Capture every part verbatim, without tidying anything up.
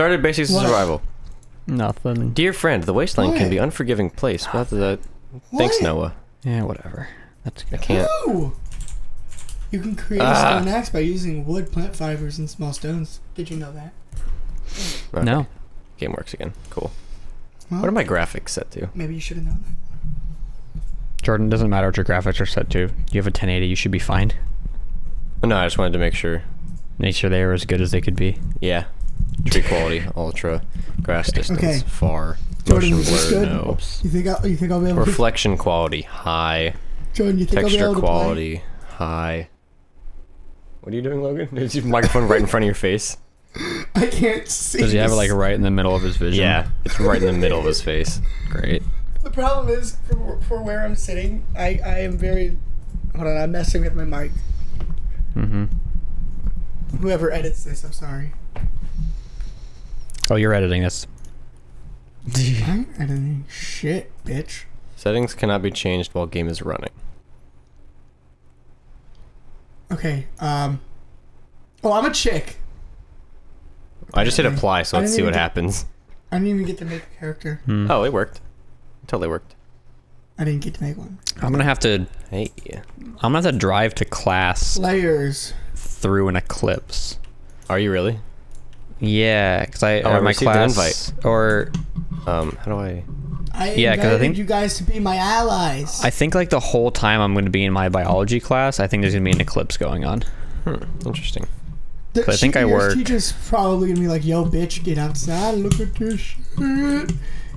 Started basics of survival. Nothing. Dear friend, the wasteland what? can be an unforgiving place. What? Thanks, Noah. Yeah, whatever. That's good. I can't. No! You can create ah. a stone axe by using wood, plant fibers, and small stones. Did you know that? Okay. No. Game works again. Cool. Well, what are my graphics set to? Maybe you should have known that. Jordan, doesn't matter what your graphics are set to. You have a ten eighty. You should be fine. No, I just wanted to make sure. Make sure they are as good as they could be. Yeah. Tree quality, ultra, grass okay. distance, okay. far, Jordan, motion blur, good? no. You think, I, you think I'll be able Reflection to... quality, high. Jordan, you think Texture I'll be able quality, to play? high. What are you doing, Logan? There's your microphone right in front of your face. I can't see. Does he have it like right in the middle of his vision? Yeah, it's right in the middle of his face. Great. The problem is, for, for where I'm sitting, I, I am very... Hold on, I'm messing with my mic. Mm-hmm. Whoever edits this, I'm sorry. Oh, you're editing this. I'm editing shit, bitch. Settings cannot be changed while game is running. Okay, um... Oh, I'm a chick! I just hit apply, so let's see what happens. I didn't even get to make a character. Hmm. Oh, it worked. It totally worked. I didn't get to make one. I'm gonna have to... Hey. I'm gonna have to drive to class... Layers. ...through an eclipse. Are you really? Yeah, because I, oh, I my class invite. or um how do I? I yeah, because I think you guys to be my allies. I think like the whole time I'm going to be in my biology class. I think there's going to be an eclipse going on. Hmm, interesting. The I think I work. Teacher's probably going to be like, "Yo, bitch, get outside! Look at this shit."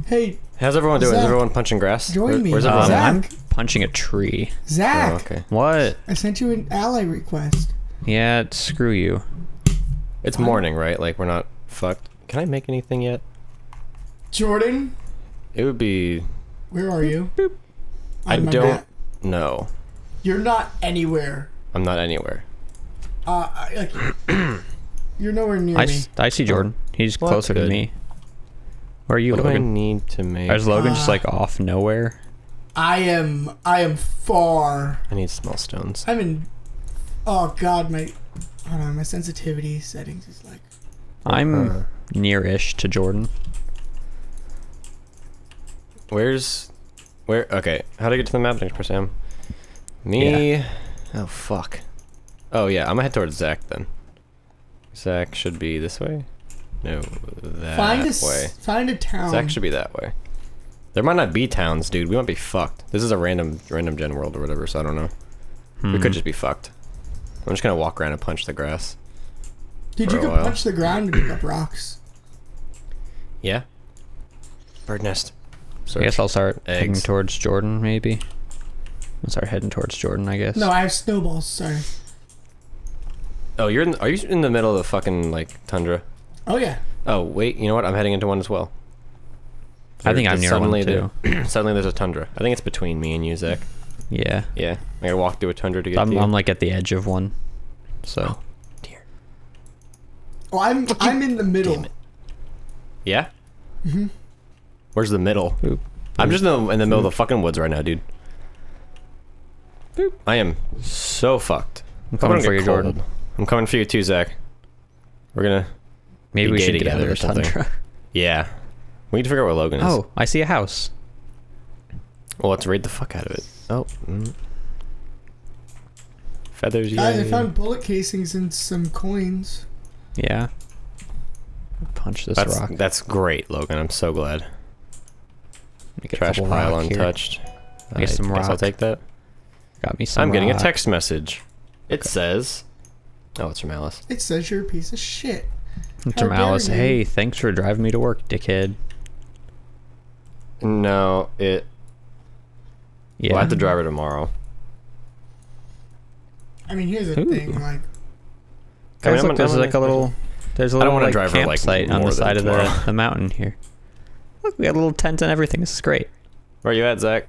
Hey, how's everyone doing? Zach, is everyone punching grass? Join Where, me. Where's um, I'm punching a tree. Zach. Oh, okay. What? I sent you an ally request. Yeah, screw you. It's morning, right? Like, we're not fucked. Can I make anything yet? Jordan? It would be... Where are you? Boop, boop. I don't mat. know. You're not anywhere. I'm not anywhere. Uh, I, like, you're nowhere near I, me. I see Jordan. He's well, closer to me. Where are you, what Logan? do I need to make? Is Logan uh, just, like, off nowhere? I am... I am far. I need small stones. I'm in... Oh, God, my... Hold on, my sensitivity settings is like... I'm uh, near-ish to Jordan. Where's... Where... Okay, how do I get to the map? Next person. Me... Yeah. Oh, fuck. Oh, yeah, I'm gonna head towards Zack, then. Zack should be this way? No, that find a, way. Find a town. Zack should be that way. There might not be towns, dude. We might be fucked. This is a random random gen world or whatever, so I don't know. Hmm. We could just be fucked. I'm just gonna walk around and punch the grass. Dude, you can while. punch the ground and pick up rocks. Yeah. Bird nest. Search. I guess I'll start Eggs. heading towards Jordan, maybe. I'll start heading towards Jordan, I guess. No, I have snowballs, sorry. Oh, you're in, are you in the middle of the fucking, like, tundra? Oh, yeah. Oh, wait, you know what? I'm heading into one as well. There's I think I'm near one, too. The, suddenly there's a tundra. I think it's between me and you, Zach. Yeah. Yeah. I gotta walk through a tundra to get I'm, to you. I'm like at the edge of one. So. Oh, dear. Oh, I'm I'm in the middle. Damn it. Yeah? Mm-hmm. Where's the middle? Boop. I'm just in the, in the middle Boop. of the fucking woods right now, dude. Boop. I am so fucked. I'm coming I'm for you, cold. Jordan. I'm coming for you too, Zach. We're gonna... Maybe we should get out of the tundra. Yeah. We need to figure out where Logan is. Oh, I see a house. Well, let's raid the fuck out of it. Oh. Mm. Feathers, yeah. I found bullet casings and some coins. Yeah. Punch this that's, rock. That's great, Logan. I'm so glad. Make a Trash pile untouched. I guess some rock. Guess I'll take that. Got me some I'm rock. getting a text message. It okay. says... Oh, it's from Alice. It says you're a piece of shit. It's How from Alice. You? Hey, thanks for driving me to work, dickhead. No, it... Yeah. Well, I have to drive her tomorrow. I mean, here's the Ooh. thing, like... I mean, look, there's like a little... There's a little like, campsite like, on the side of the, the mountain here. Look, we got a little tent and everything. This is great. Where are you at, Zach?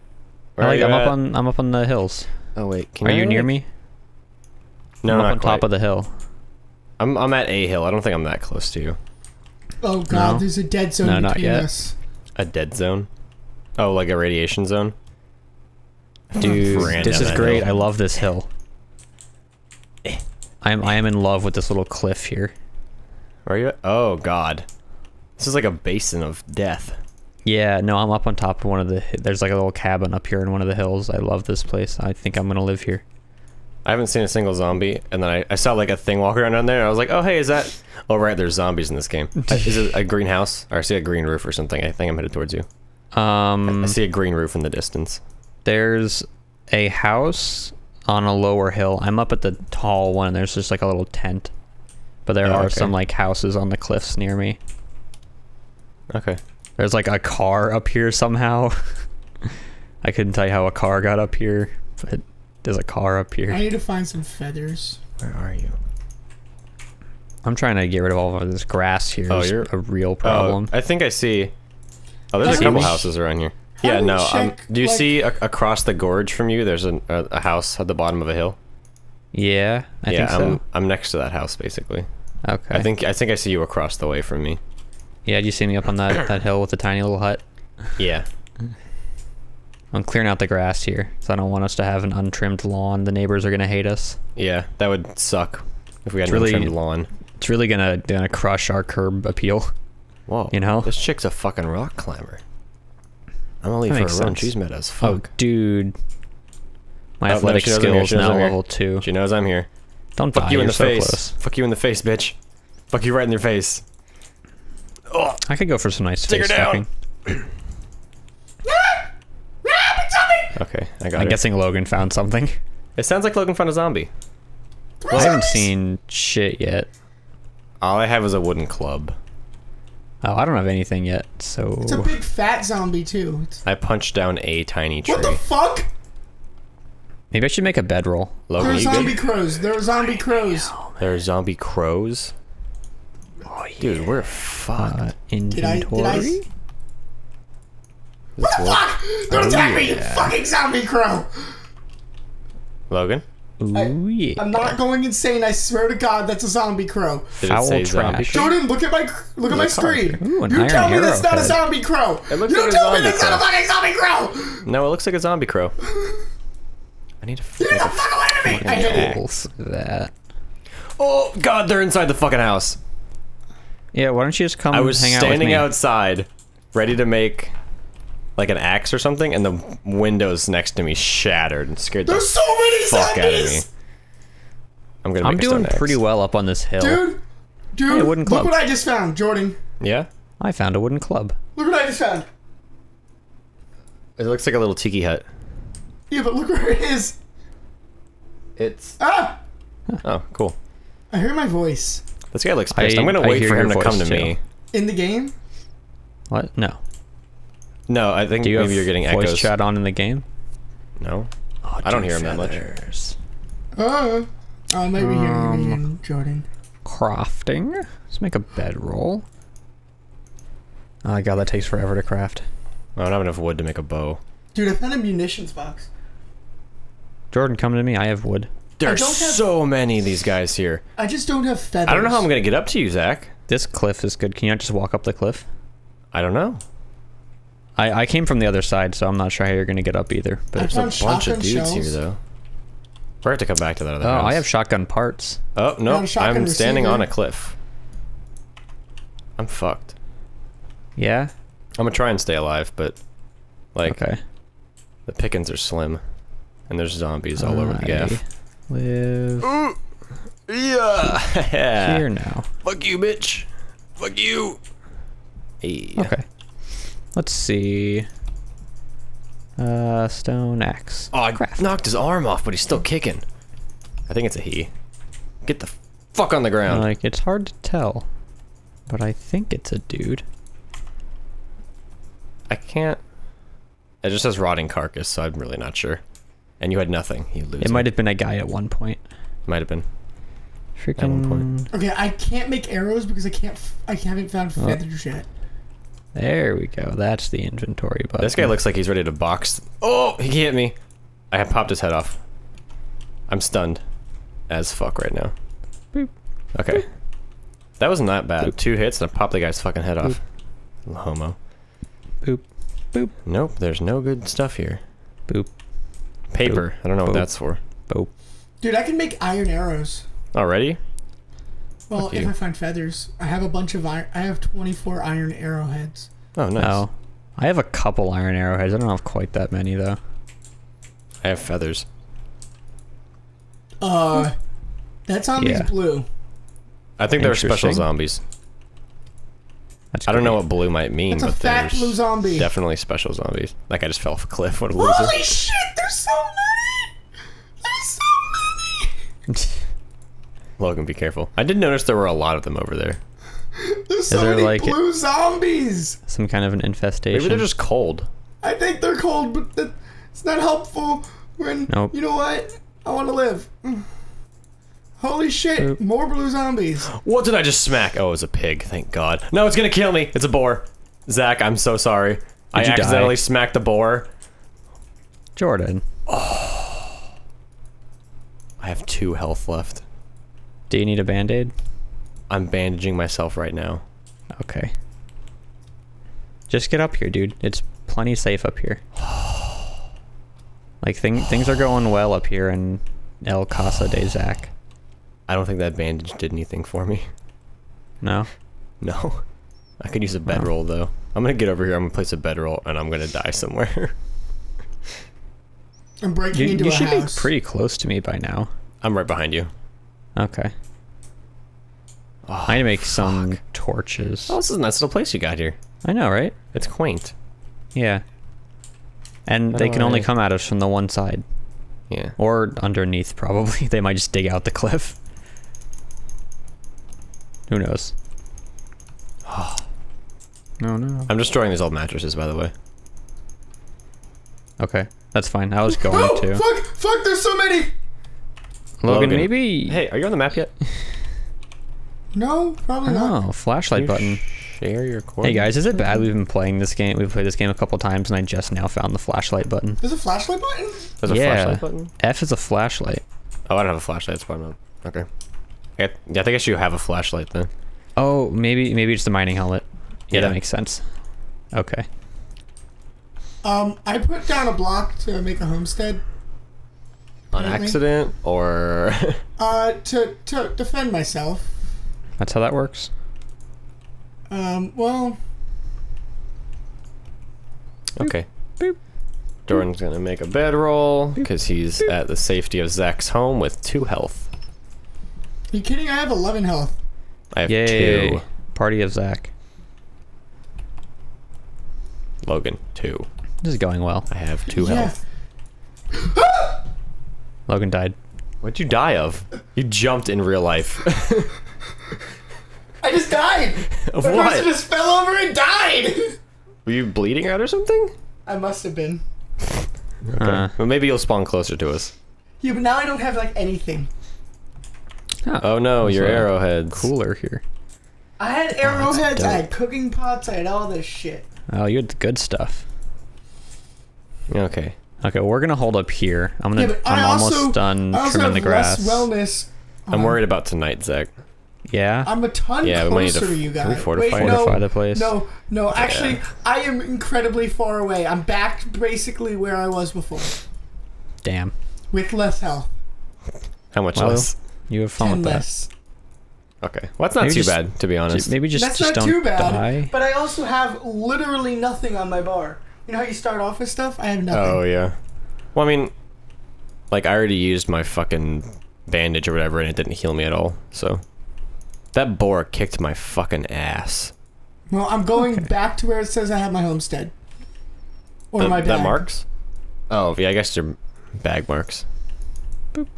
Where I, like, are you I'm at? up on I'm up on the hills. Oh wait, can are you... Are you near me? No, I'm not up on quite. top of the hill. I'm I'm at a hill. I don't think I'm that close to you. Oh god, no. there's a dead zone no, between not us. A dead zone? Oh, like a radiation zone? Dude, Brand this is great. Hill. I love this hill. I am I am in love with this little cliff here. Where are you at? Oh god. This is like a basin of death. Yeah, no, I'm up on top of one of the... There's like a little cabin up here in one of the hills. I love this place. I think I'm going to live here. I haven't seen a single zombie, and then I, I saw like a thing walk around down there, and I was like, oh, hey, is that... Oh, right, there's zombies in this game. Is it a greenhouse? Or I see a green roof or something. I think I'm headed towards you. Um, I, I see a green roof in the distance. There's a house on a lower hill. I'm up at the tall one, and there's just like a little tent. But there oh, are okay. some like houses on the cliffs near me. Okay. There's like a car up here somehow. I couldn't tell you how a car got up here, but there's a car up here. I need to find some feathers. Where are you? I'm trying to get rid of all of this grass here. Oh, it's you're a real problem. Oh, I think I see. Oh, there's like, a couple houses around here. Yeah, no. Check, um, do you like, see a, across the gorge from you? There's a, a, a house at the bottom of a hill. Yeah, I yeah, think so. I'm, I'm next to that house basically. Okay. I think I think I see you across the way from me. Yeah, did you see me up on that, that hill with the tiny little hut? Yeah. I'm clearing out the grass here, so I don't want us to have an untrimmed lawn. The neighbors are going to hate us. Yeah, that would suck if we had an untrimmed lawn. It's really going to gonna crush our curb appeal. Whoa. You know? This chick's a fucking rock climber. I'm going to leave her alone. She's mad as fuck. Oh, dude. My oh, athletic no, skills now level two. She knows I'm here. Don't fuck die, you in the so face. Close. Fuck you in the face, bitch. Fuck you right in your face. Oh. I could go for some nice face fucking. Okay, I got it. I'm her. guessing Logan found something. It sounds like Logan found a zombie. Well, I haven't seen shit yet. All I have is a wooden club. Oh, I don't have anything yet, so... It's a big fat zombie, too. It's... I punched down a tiny tree. What the fuck? Maybe I should make a bedroll. Logan, there are zombie good? crows. There are zombie crows. There are zombie crows? Oh, yeah. Dude, we're fucked. Uh, inventory. Did I, did I... What the work? fuck? Don't oh, attack me, yeah. you fucking zombie crow! Logan? Ooh, yeah. I'm not going insane. I swear to God, that's a zombie crow. Did Foul it say trash. Zombie? Jordan, look at my look at my screen. Ooh, you tell me that's not head. a zombie crow. It looks you like tell a me that's crow. not a fucking zombie crow. No, it looks like a zombie crow. I need to. Get the fuck away from me! I hate it. That. Oh God, they're inside the fucking house. Yeah, why don't you just come? I was and hang standing out with me. outside, ready to make like an axe or something, and the windows next to me shattered and scared There's the so many fuck zombies! out of me. I'm gonna. Make I'm doing pretty axe. well up on this hill. Dude, dude, hey, a wooden club. Look what I just found, Jordan. Yeah, I found a wooden club. Look what I just found. It looks like a little tiki hut. Yeah, but look where it is. It's ah. Huh. Oh, cool. I hear my voice. This guy looks pissed. I, I'm gonna I wait for him to come to too. me. In the game? What? No. No, I think Do you maybe have you're getting voice echoes. chat on in the game? No. Oh, I don't hear him that much. Oh, I might be hearing him again, Jordan. Crafting? Let's make a bedroll. Oh God, that takes forever to craft. I don't have enough wood to make a bow. Dude, I found a munitions box. Jordan, come to me. I have wood. There's have, so many of these guys here. I just don't have feathers. I don't know how I'm going to get up to you, Zach. This cliff is good. Can you not just walk up the cliff? I don't know. I, I came from the other side, so I'm not sure how you're going to get up either. But there's a bunch of dudes shells. here, though. We're going to come back to that other house. Oh, I have shotgun parts. Oh, no. I'm receiver. standing on a cliff. I'm fucked. Yeah? I'm going to try and stay alive, but... Like... Okay. The pickings are slim. And there's zombies all, all over right. the gaff. Live. Ooh, yeah. Here now. Fuck you, bitch. Fuck you. Hey. Okay. Let's see. Uh, stone axe. Oh, I Craft. knocked his arm off, but he's still kicking. I think it's a he. Get the fuck on the ground. Like it's hard to tell, but I think it's a dude. I can't. It just says rotting carcass, so I'm really not sure. And you had nothing. You lose. It might have been a guy at one point. Might have been. Freaking. At one point. Okay, I can't make arrows because I can't. F I haven't found oh. feathers yet. There we go. That's the inventory button. This guy looks like he's ready to box. Oh, he hit me. I have popped his head off. I'm stunned, as fuck right now. Boop. Okay. Boop. That wasn't that bad. Boop. Two hits and I popped the guy's fucking head off. Boop. Homo. Boop. Boop. Nope. There's no good stuff here. Boop. Paper. Boop. I don't know Boop. what that's for. Boop. Dude, I can make iron arrows. Already? Well, if I find feathers, I have a bunch of iron. I have twenty-four iron arrowheads. Oh, nice. Oh, I have a couple iron arrowheads. I don't have quite that many, though. I have feathers. Uh, that zombie's yeah. blue. I think they're special zombies. That's I don't great. know what blue might mean, That's but there's blue zombie. definitely special zombies. Like, I just fell off a cliff. What a loser. Holy shit, there's so many! There's so many! Logan, be careful. I did notice there were a lot of them over there. There's so there many like blue zombies! Some kind of an infestation. Maybe they're just cold. I think they're cold, but that, it's not helpful when... Nope. You know what? I want to live. Holy shit, Oop. more blue zombies. What did I just smack? Oh, it was a pig, thank God. No, it's gonna kill me. It's a boar. Zach, I'm so sorry. Did I accidentally die? smacked a boar. Jordan. Oh. I have two health left. Do you need a band-aid? I'm bandaging myself right now. Okay. Just get up here, dude. It's plenty safe up here. Like, thing, things are going well up here in El Casa de Zack. I don't think that bandage did anything for me. No? No. I could use a bedroll, no. though. I'm gonna get over here, I'm gonna place a bedroll, and I'm gonna die somewhere. I'm breaking you, into you a house. You should be pretty close to me by now. I'm right behind you. Okay. Oh, I need to make fuck. some torches. Oh, this is a nice little place you got here. I know, right? It's quaint. Yeah. And they can only come at us from the one side. Yeah. Or underneath, probably. They might just dig out the cliff. Who knows? Oh. No, no. I'm destroying these old mattresses, by the way. Okay. That's fine. I was going oh, to. Fuck! Fuck! There's so many! Logan, Logan, maybe... Hey, are you on the map yet? No, probably not. Oh, flashlight button. Share your Hey guys, is it bad we've been playing this game? We've played this game a couple times and I just now found the flashlight button. There's a flashlight button? There's a yeah. flashlight button? F is a flashlight. Oh, I don't have a flashlight, that's why not. Okay. I think I should have a flashlight then. Oh, maybe maybe it's the mining helmet. Yeah, yeah, that makes sense. Okay. Um, I put down a block to make a homestead. On accident, or...? uh, to, to defend myself. That's how that works? Um, well... Okay. Boop. Jordan's gonna make a bedroll, because he's Boop. at the safety of Zach's home with two health. Are you kidding? I have eleven health. I have Yay. two. Party of Zach. Logan, two. This is going well. I have two yeah. health. Logan died. What'd you die of? You jumped in real life. I just died! Of what? The person just fell over and died! Were you bleeding out or something? I must have been. Okay. Uh, well, maybe you'll spawn closer to us. Yeah, but now I don't have, like, anything. Oh, oh no, your arrowheads. Cooler here. I had arrowheads, oh, I had cooking pots, I had all this shit. Oh, you had the good stuff. Okay. Okay, we're gonna hold up here. I'm gonna. Yeah, I'm also, almost done I trimming the grass. Less wellness. Um, I'm worried about tonight, Zach. Yeah. I'm a ton yeah, closer to, to you guys. Can we fortify, Wait, no, fortify the place? No, no. Yeah. Actually, I am incredibly far away. I'm back basically where I was before. Damn. With less health. How much well, less? You have fun Ten with less. that. Okay. Well, that's not maybe too just, bad, to be honest. Maybe just that's just not don't too bad. Die. But I also have literally nothing on my bar. You know how you start off with stuff? I have nothing. Oh, yeah. Well, I mean, like, I already used my fucking bandage or whatever, and it didn't heal me at all, so... That boar kicked my fucking ass. Well, I'm going okay. back to where it says I have my homestead. Or the, my bag. That marks? Oh, yeah, I guess your bag marks. Boop.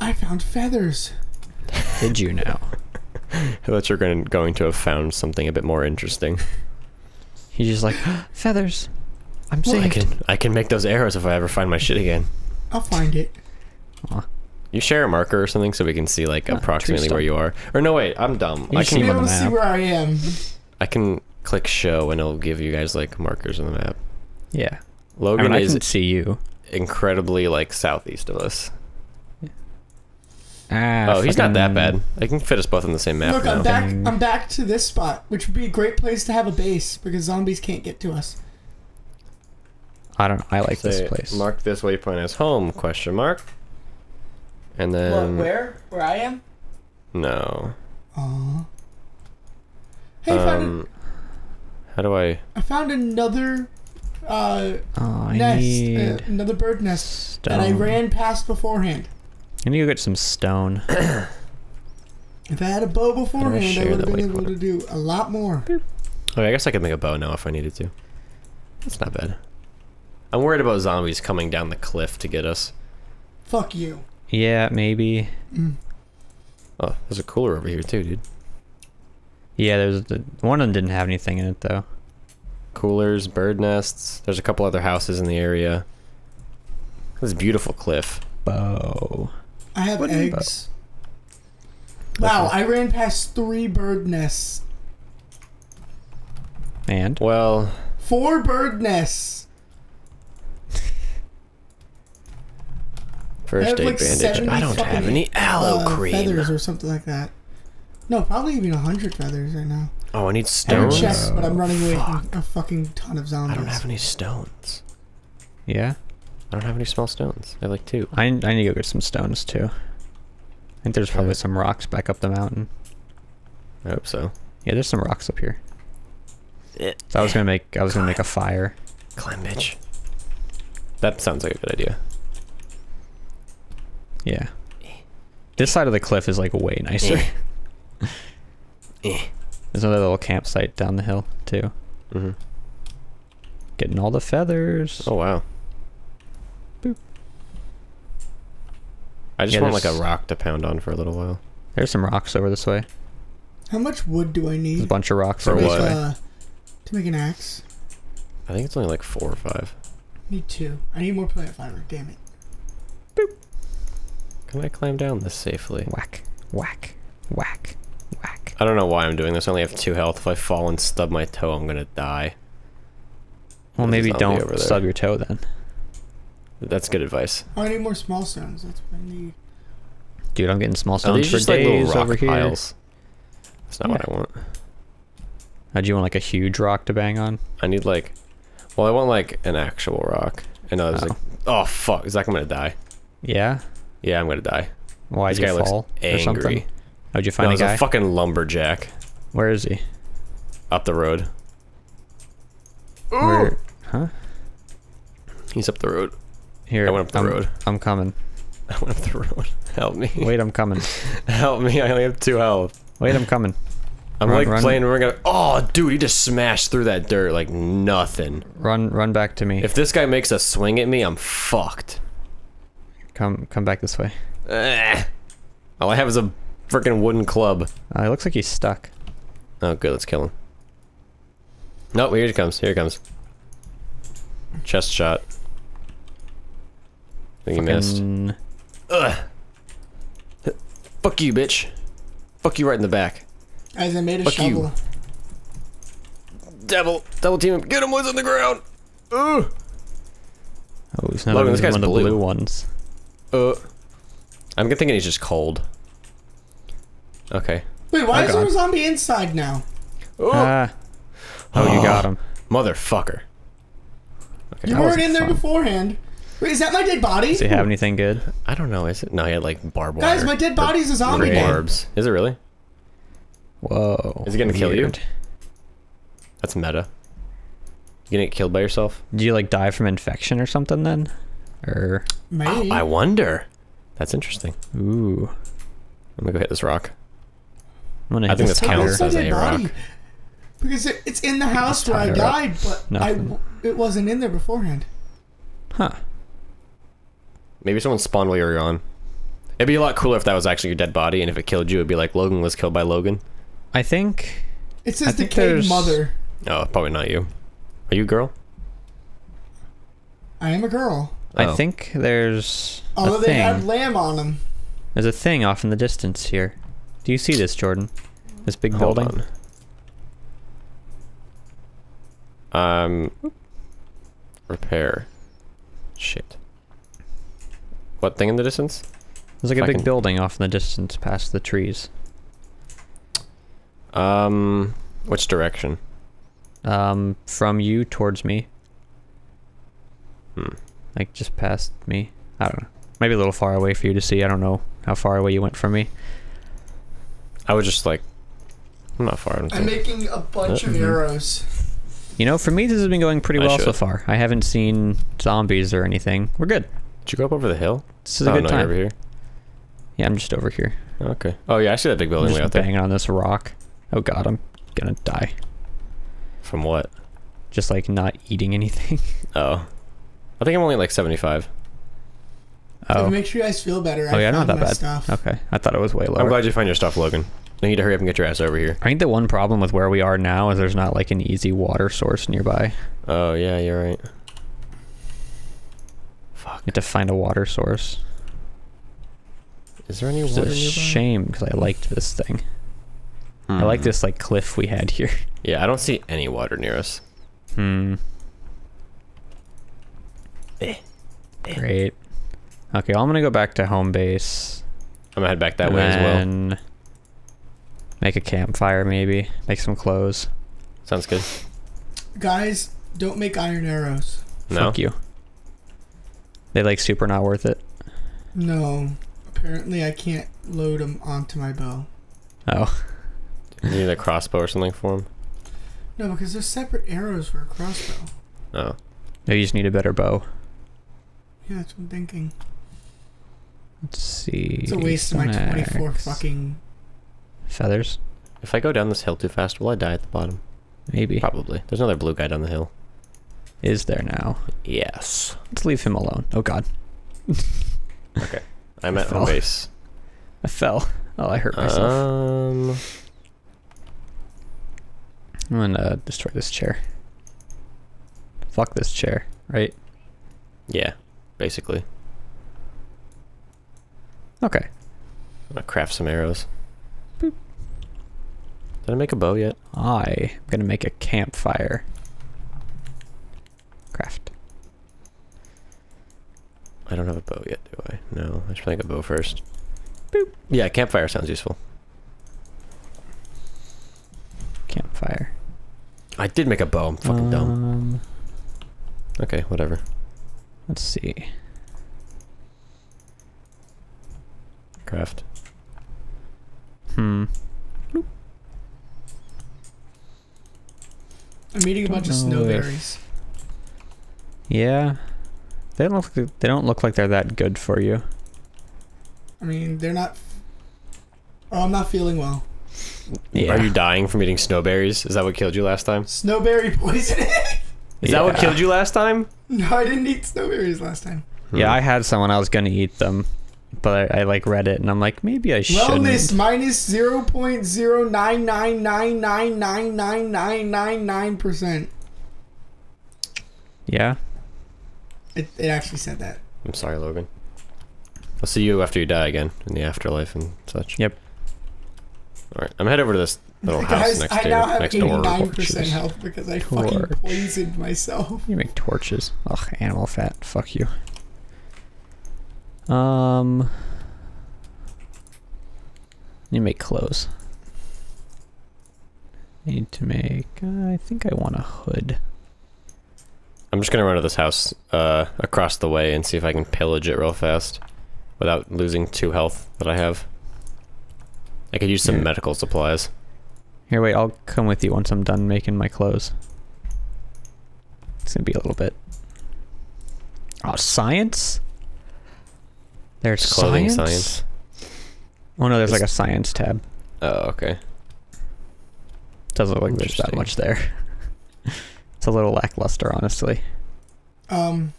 I found feathers! Did you now? I thought you were going to have found something a bit more interesting. He's just like, feathers. I'm well, saved. I can, I can make those arrows if I ever find my shit again. I'll find it. Aww. You share a marker or something so we can see, like, Not approximately where you are. Or no, wait, I'm dumb. You I can be able to see where I am. I can click show and it'll give you guys, like, markers on the map. Yeah. Logan I mean, I is can see you. incredibly, like, southeast of us. Ah, oh, he's not that bad. I can fit us both on the same map. Look, now. I'm back. I'm back to this spot, which would be a great place to have a base because zombies can't get to us. I don't. I like Say, this place. Mark this waypoint as home? Question mark. And then... What, where? Where I am? No. Aww. Hey, um, found a, how do I... I found another uh, oh, I nest, need uh, another bird nest stone. That I ran past beforehand. I need to go get some stone. If I had a bow beforehand, I would have been able to do a lot more. Boop. Okay, I guess I could make a bow now if I needed to. That's not bad. I'm worried about zombies coming down the cliff to get us. Fuck you. Yeah, maybe. Mm. Oh, there's a cooler over here too, dude. Yeah, there's the, one of them didn't have anything in it though. Coolers, bird nests. There's a couple other houses in the area. This beautiful cliff. Bow. I have what eggs. Bow? Wow, I ran past three bird nests. And? Well... Four bird nests. First aid like bandage. I don't have any aloe uh, cream. Feathers or something like that. No, probably even a hundred feathers right now. Oh, I need stones. I chest, but I'm running away Fuck. from a fucking ton of zombies. I don't have any stones. Yeah? I don't have any small stones. I have like two. I, I need to go get some stones too. I think there's probably some rocks back up the mountain. I hope so. Yeah, there's some rocks up here. So I was gonna make I was Climb. gonna make a fire. Climb, bitch. That sounds like a good idea. Yeah. This side of the cliff is like way nicer. There's another little campsite down the hill too. Mm-hmm. Getting all the feathers. Oh wow. Boop. I just yeah, want like a rock to pound on for a little while. There's some rocks over this way. How much wood do I need? There's a bunch of rocks for over this way. Uh, to make an axe. I think it's only like four or five. Me too. I need more plant fiber. Damn it. Boop. Can I climb down this safely? Whack, whack, whack, whack. I don't know why I'm doing this. I only have two health. If I fall and stub my toe, I'm gonna die. Well, There's maybe don't stub your toe then. That's good advice. Oh, I need more small stones. That's what I need. Dude, I'm getting small stones oh, for just days like rock over piles. here. That's not yeah. what I want. Uh, do you want like a huge rock to bang on? I need like, well, I want like an actual rock. And I was oh. like, oh fuck, Zach, I'm gonna die. Yeah. Yeah, I'm gonna die. Why did you fall or something? How'd you find no, a guy? He's a fucking lumberjack. Where is he? Up the road. Where? Huh? He's up the road. Here, I went up the I'm, road. I'm coming. I went up the road. Help me. Wait, I'm coming. Help me! I only have two health. Wait, I'm coming. I'm run, like run. playing. We're gonna. Oh, dude, he just smashed through that dirt like nothing. Run, run back to me. If this guy makes a swing at me, I'm fucked. Come, come back this way. Uh, all I have is a freaking wooden club. Uh, it looks like he's stuck. Oh, good. Let's kill him. Nope. Here he comes. Here he comes. Chest shot. I think Fucking... he missed. Ugh. Fuck you, bitch. Fuck you right in the back. As I made a Fuck shovel. You. Devil, double team him. Get him, what's on the ground? Ooh. Oh, he's not Logan, this guy's one blue. of the blue ones. Uh, I'm thinking he's just cold. Okay. Wait, why I'm is gone. there a zombie inside now? Oh, uh, oh, oh you got him. Motherfucker. Okay, you weren't in there fun. beforehand. Wait, is that my dead body? Does he have anything good? I don't know, is it? No, he had like barbed wire. Guys, my dead body's a zombie barbs. Is it really? Whoa. Is it gonna weird. kill you? That's meta. You gonna get killed by yourself? Do you like die from infection or something then? Or... Maybe. Oh, I wonder. That's interesting. Ooh. I'm gonna go hit this rock. I'm gonna hit I think this counter as a rock. Because it, it's in the house where I died, up. but I, it wasn't in there beforehand. Huh. Maybe someone spawned while you were gone. It'd be a lot cooler if that was actually your dead body, and if it killed you, it'd be like Logan was killed by Logan. I think... It says the kid's mother. Oh, probably not you. Are you a girl? I am a girl. Oh. I think there's Although a thing. they have lamb on them. There's a thing off in the distance here. Do you see this, Jordan? This big Hold building? On. Um... Repair. Shit. What thing in the distance? There's like a I big can... building off in the distance past the trees. Um, which direction? Um, from you towards me. Hmm. Like just past me. I don't know. Maybe a little far away for you to see. I don't know how far away you went from me. I was just like, I'm not far. I'm making a bunch of mm-hmm. arrows. You know, for me, this has been going pretty I well should. so far. I haven't seen zombies or anything. We're good. Did you go up over the hill? This is oh, a good no, time. Over here? Yeah, I'm just over here. Okay. Oh, yeah, I see that big building I'm just way out banging there. banging on this rock. Oh, God, I'm gonna die. From what? Just, like, not eating anything. Oh. I think I'm only, like, seventy-five. Oh. It makes you guys feel better. Oh, I yeah, not that bad. Stuff. Okay. I thought it was way lower. I'm glad you found your stuff, Logan. You need to hurry up and get your ass over here. I think the one problem with where we are now is there's not, like, an easy water source nearby. Oh, yeah, you're right. Fuck. I have to find a water source. Is there any water nearby? It's a shame, because I liked this thing. Mm. I like this, like, cliff we had here. Yeah, I don't see any water near us. Hmm. Eh. Eh. Great. Okay, well, I'm gonna go back to home base. I'm gonna head back that way as well. And make a campfire, maybe. Make some clothes. Sounds good. Guys, don't make iron arrows. No. Fuck you. They like super not worth it. No. Apparently, I can't load them onto my bow. Oh. You need a crossbow or something for them? No, because there's separate arrows for a crossbow. Oh. Maybe you just need a better bow. Yeah, that's what I'm thinking. Let's see. It's a waste Sonax. of my twenty-four fucking feathers. If I go down this hill too fast, will I die at the bottom? Maybe. Probably. There's another blue guy down the hill. Is there now? Yes. Let's leave him alone. Oh, God. Okay. I'm I at fell. home base. I fell. Oh, I hurt myself. Um... I'm gonna destroy this chair. Fuck this chair, right? Yeah, basically. Okay. I'm gonna craft some arrows. Boop. Did I make a bow yet? I'm gonna make a campfire. Craft. I don't have a bow yet, do I? No, I should make a bow first. Boop. Yeah, campfire sounds useful. Campfire. I did make a bow. I'm fucking um, dumb. Okay, whatever. Let's see. Craft. Hmm. Bloop. I'm eating a bunch of snowberries. If... Yeah, they don't look. They don't look like they're that good for you. I mean, they're not. Oh, I'm not feeling well. Yeah. Are you dying from eating snowberries? Is that what killed you last time? Snowberry poisoning? Is yeah. that what killed you last time? No, I didn't eat snowberries last time. Hmm. Yeah, I had someone I was going to eat them, but I, I like read it and I'm like, maybe I shouldn't. Wellness minus zero point zero nine nine nine nine nine nine nine nine nine nine percent. Yeah. It, it actually said that. I'm sorry, Logan. I'll see you after you die again in the afterlife and such. Yep. Alright, I'm headed over to this little Guys, house next I to now have next door. eighty-nine percent health because I Torch. fucking poisoned myself. You make torches. Ugh, animal fat. Fuck you. Um. You make clothes. I need to make. Uh, I think I want a hood. I'm just gonna run to this house uh, across the way and see if I can pillage it real fast without losing two health that I have. I could use some Here. medical supplies. Here, wait, I'll come with you once I'm done making my clothes. It's gonna be a little bit. Oh, science? There's science? science? Oh no, there's it's... like a science tab. Oh, okay. Doesn't look like there's that much there. It's a little lackluster, honestly. Um.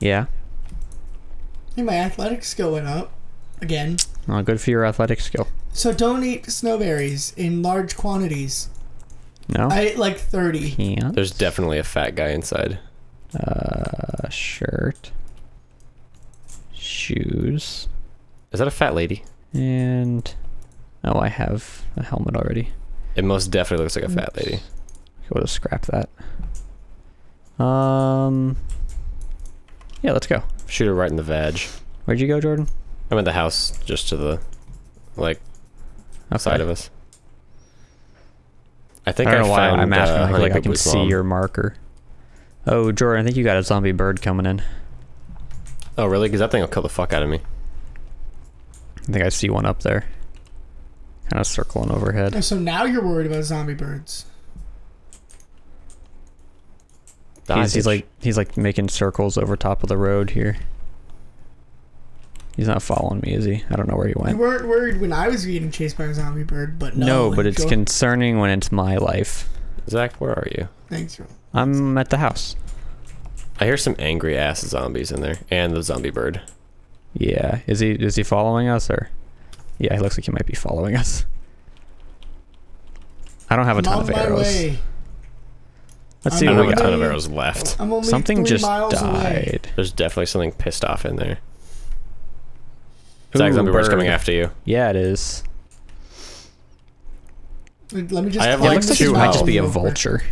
Yeah? Hey, my athletic skill went up. Again. Oh, good for your athletic skill. So don't eat snowberries in large quantities. No? I ate like thirty. Pants. There's definitely a fat guy inside. Uh, shirt. Shoes. Is that a fat lady? And... Oh, I have a helmet already. It most definitely looks like a fat lady. We'll just scrap that. Um... Yeah, let's go. Shoot her right in the vag. Where'd you go, Jordan? I'm at the house, just to the, like, outside okay. of us. I think I, don't I know found. Why I'm asking uh, like, like I can see mom. your marker. Oh, Jordan, I think you got a zombie bird coming in. Oh, really? Because that thing will kill the fuck out of me. I think I see one up there. Kind of circling overhead. Oh, so now you're worried about zombie birds. He's, he's like he's like making circles over top of the road here. He's not following me, is he? I don't know where he went. You weren't worried when I was getting chased by a zombie bird, but no. No, like, but it's concerning when it's my life. Zach, where are you? Thanks. For I'm at the house. I hear some angry ass zombies in there, and the zombie bird. Yeah, is he is he following us or? Yeah, he looks like he might be following us. I don't have a ton of arrows. Let's see. I don't have a ton of arrows left. I'm only something just died. Away. There's definitely something pissed off in there. Zach, zombie bird's coming after you. Yeah, it is. Let me just. I have like two. It might just be a vulture.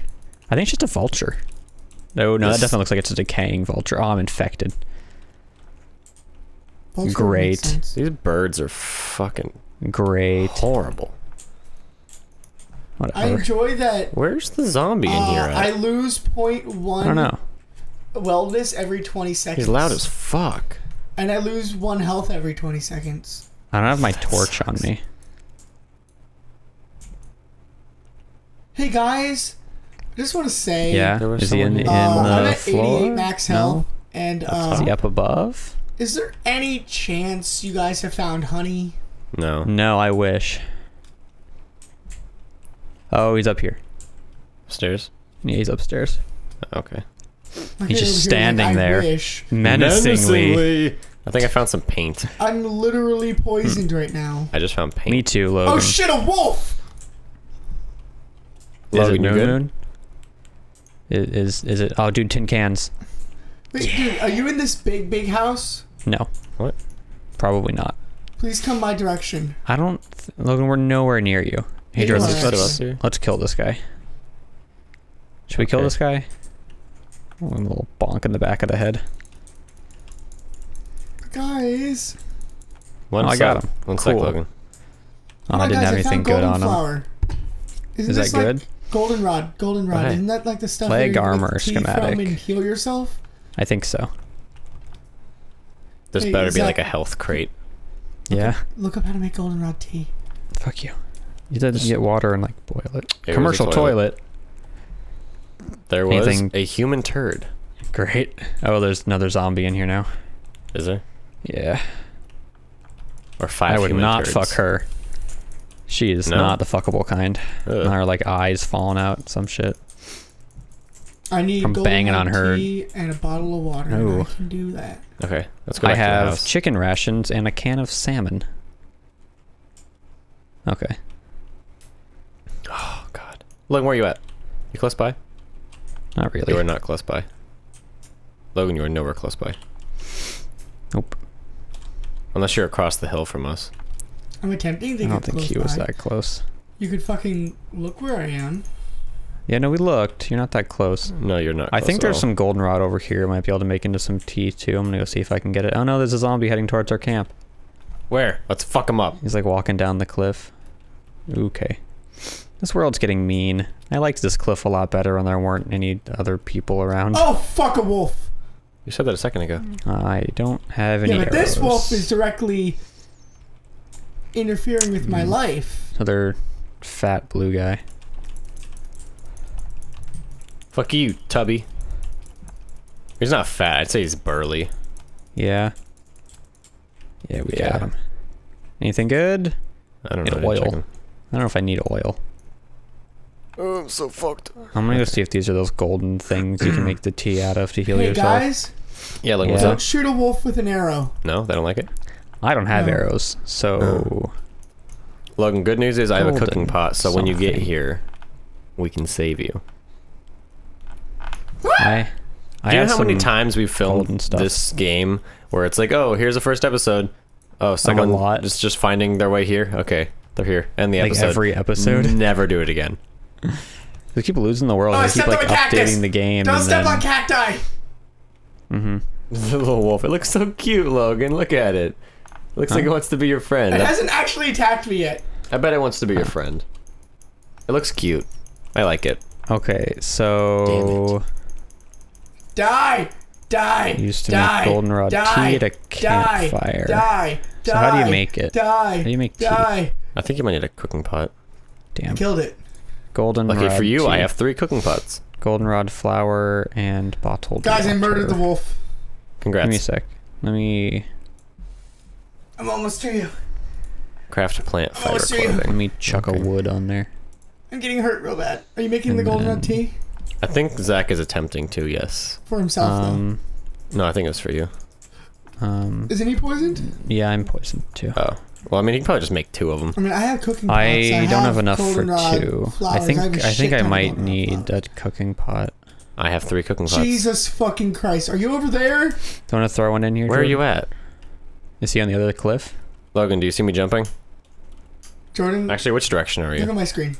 I think it's just a vulture. No, no, that definitely looks like it's a decaying vulture. Oh, I'm infected. Great. These birds are fucking great. Horrible. Whatever. I enjoy that. Where's the zombie uh, in here? At? I lose point one I don't know. Wellness every twenty seconds. He's loud as fuck. And I lose one health every twenty seconds. I don't have my that torch sucks. on me. Hey guys, I just want to say. Yeah, there was is someone, he in, in uh, the I'm at eighty-eight max health. No. And um, is he up above? Is there any chance you guys have found honey? No. No, I wish. Oh, he's up here. Upstairs? Yeah, he's upstairs. Okay. He's just standing there. Menacingly. Menacingly. I think I found some paint. I'm literally poisoned hmm. right now. I just found paint. Me too, Logan. Oh shit, a wolf! Logan, you good? Is, is, is it? Oh, dude, tin cans. Wait, yeah. Dude, are you in this big, big house? No. What? Probably not. Please come my direction. I don't... Th Logan, we're nowhere near you. Hey, Jordan, let's, let's kill this guy. Should we okay. kill this guy? Oh, a little bonk in the back of the head. Guys! One oh, I got him. One cool. sec, Logan. Oh, I didn't guys, have anything good on flower. him. Isn't Is that like good? Goldenrod. Goldenrod. Okay. Isn't that like the stuff Leg that armor you get schematic. From and heal yourself? I think so. This hey, better be like a health crate. Look yeah. Up, look up how to make goldenrod tea. Fuck you. You didn't get water and like boil it. It Commercial toilet. toilet. There was Anything? a human turd. Great. Oh, there's another zombie in here now. Is there? Yeah. Or five. I would human not turds. fuck her. She is no. not the fuckable kind. Ugh. Her like eyes falling out, some shit. I need I'm banging on her tea and a bottle of water. And I can do that. Okay, let's go. Back I have to the house. chicken rations and a can of salmon. Okay. Oh God, Logan, where are you at? You close by? Not really. You are not close by. Logan, you are nowhere close by. Nope. Unless you're across the hill from us. I'm attempting to. I don't get think he was by. that close. You could fucking look where I am. Yeah, no, we looked. You're not that close. No, you're not. I think there's some goldenrod over here. Might be able to make into some tea too. I'm gonna go see if I can get it. Oh no, there's a zombie heading towards our camp. Where? Let's fuck him up. He's like walking down the cliff. Okay. This world's getting mean. I liked this cliff a lot better when there weren't any other people around. Oh, fuck a wolf! You said that a second ago. I don't have any. Yeah, but arrows. This wolf is directly interfering with mm. my life. Another fat blue guy. Fuck you, Tubby. He's not fat. I'd say he's burly. Yeah. Yeah, we yeah. got him. Anything good? I don't know. Oil. I don't know if I need oil. Oh, I'm so fucked. I'm gonna go see if these are those golden things you can make the tea out of to heal hey, yourself. guys. Yeah, like yeah. what's up? Don't shoot a wolf with an arrow. No, they don't like it. I don't have no. arrows, so. Oh. Logan, good news is golden I have a cooking pot, so something. when you get here, we can save you. I, I Do you know how many times we've filmed this game where it's like, oh, here's the first episode. Oh, someone like a lot. is just finding their way here. Okay, they're here. End the like episode. every episode. Never do it again. They keep losing the world. Oh, they keep like updating the game. Don't step then... on cacti. Mm-hmm. The little wolf. It looks so cute, Logan. Look at it. It looks huh? like it wants to be your friend. It That's... hasn't actually attacked me yet. I bet it wants to be huh. your friend. It looks cute. I like it. Okay, so... Damn it. Die! Die! Used to die, make goldenrod die, tea at a campfire. Die! Die! So how do you make it? Die! How do you make tea? Die. I think you might need a cooking pot. Damn. I killed it. Goldenrod. Okay, for you, tea. I have three cooking pots. Goldenrod flour and bottled Guys, water. I murdered the wolf. Congrats. Give me a sec. Let me. I'm almost to you. Craft plant fire clothing. Let me chuck okay. a wood on there. I'm getting hurt real bad. Are you making and the goldenrod tea? I think Zack is attempting to, yes. For himself, um, though. No, I think it was for you. Um, Isn't he poisoned? Yeah, I'm poisoned, too. Oh. Well, I mean, you can probably just make two of them. I mean, I have cooking pots. I, I don't have, have enough for two. Flowers. I think I, I, think I might need flour. a cooking pot. I have three cooking pots. Jesus fucking Christ. Are you over there? Do you want to throw one in here? Where Jordan? are you at? Is he on the other cliff? Logan, do you see me jumping? Jordan? Actually, which direction are you? Look at my screen.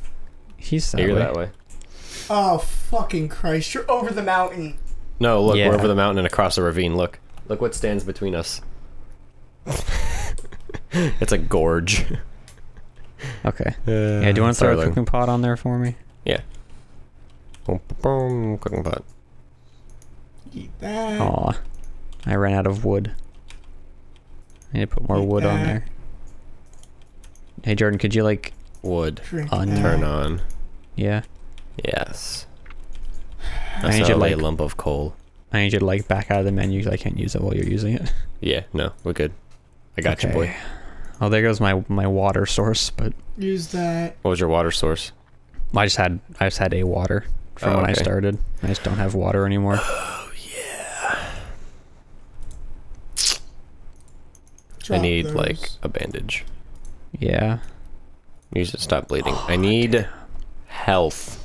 He's that You're way. that way. Oh, fucking Christ. You're over the mountain. No, look, yeah. we're over the mountain and across a ravine. Look. Look what stands between us. It's a gorge. Okay. Uh, yeah, do you want to throw a cooking pot on there for me? Yeah. Boom, boom, cooking pot. Eat that. Aw. I ran out of wood. I need to put more Eat wood that. on there. Hey, Jordan, could you, like... Wood. Turn on. Yeah. Yes. That's I need you like, a lump of coal. I need you to like back out of the menu because I can't use it while you're using it. Yeah, no, we're good. I got okay. you, boy. Oh, there goes my my water source. But use that. What was your water source? I just had I just had a water from oh, when okay. I started. I just don't have water anymore. Oh yeah. Drop I need those. like a bandage. Yeah. You should stop bleeding. Oh, I need damn. health.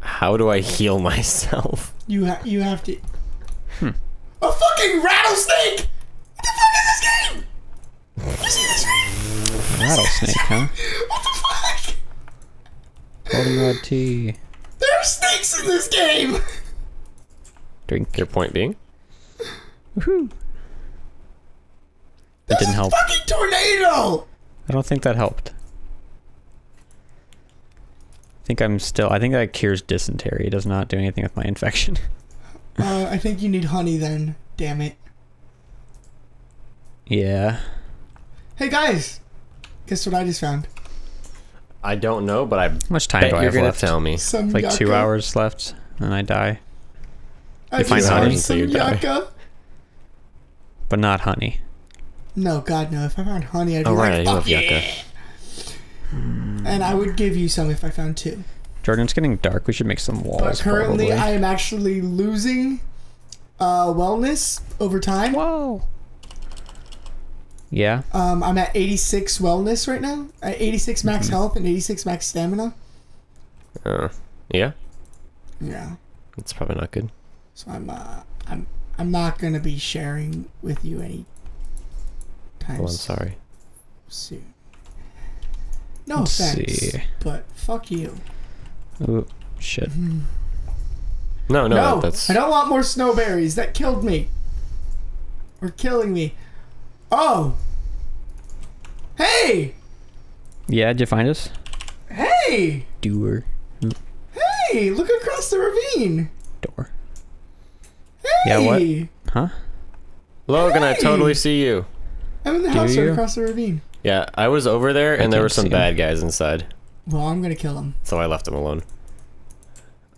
How do I heal myself? You ha you have to. Hmm. A fucking rattlesnake! What the fuck is this game? You see this game? Rattlesnake, huh? What the fuck? Goldenrod tea. There are snakes in this game. Drink. Your point being? Woohoo! That didn't help. Fucking tornado! I don't think that helped. I think I'm still. I think that cures dysentery. It does not do anything with my infection. uh, I think you need honey then. Damn it. Yeah. Hey guys, guess what I just found. I don't know, but I. How much time do I have left? Tell me. It's like two hours left, and I die. I you find honey, so you yucca. die. But not honey. No, God no. If I found honey, I'd be oh, like, right, I love yeah. yucca. And I would give you some if I found two. Jordan, it's getting dark. We should make some walls. But currently, probably. I am actually losing uh, wellness over time. Whoa. Yeah. Um, I'm at eighty-six wellness right now. At eighty-six max mm-hmm. health and eighty-six max stamina. Uh, yeah. Yeah. That's probably not good. So I'm, uh, I'm, I'm not gonna be sharing with you any time. Oh, I'm sorry. Soon. No Let's offense, see. but fuck you. Ooh, shit. Mm. No, no, no that's... I don't want more snowberries. That killed me. Or killing me. Oh. Hey. Yeah, did you find us? Hey. Doer. Mm. Hey, look across the ravine. Door. Hey. Yeah, what? Huh? Logan, hey. I totally see you. I'm in the Do house right across the ravine. Yeah, I was over there, and I there were some bad him. guys inside. Well, I'm gonna kill them. So I left them alone.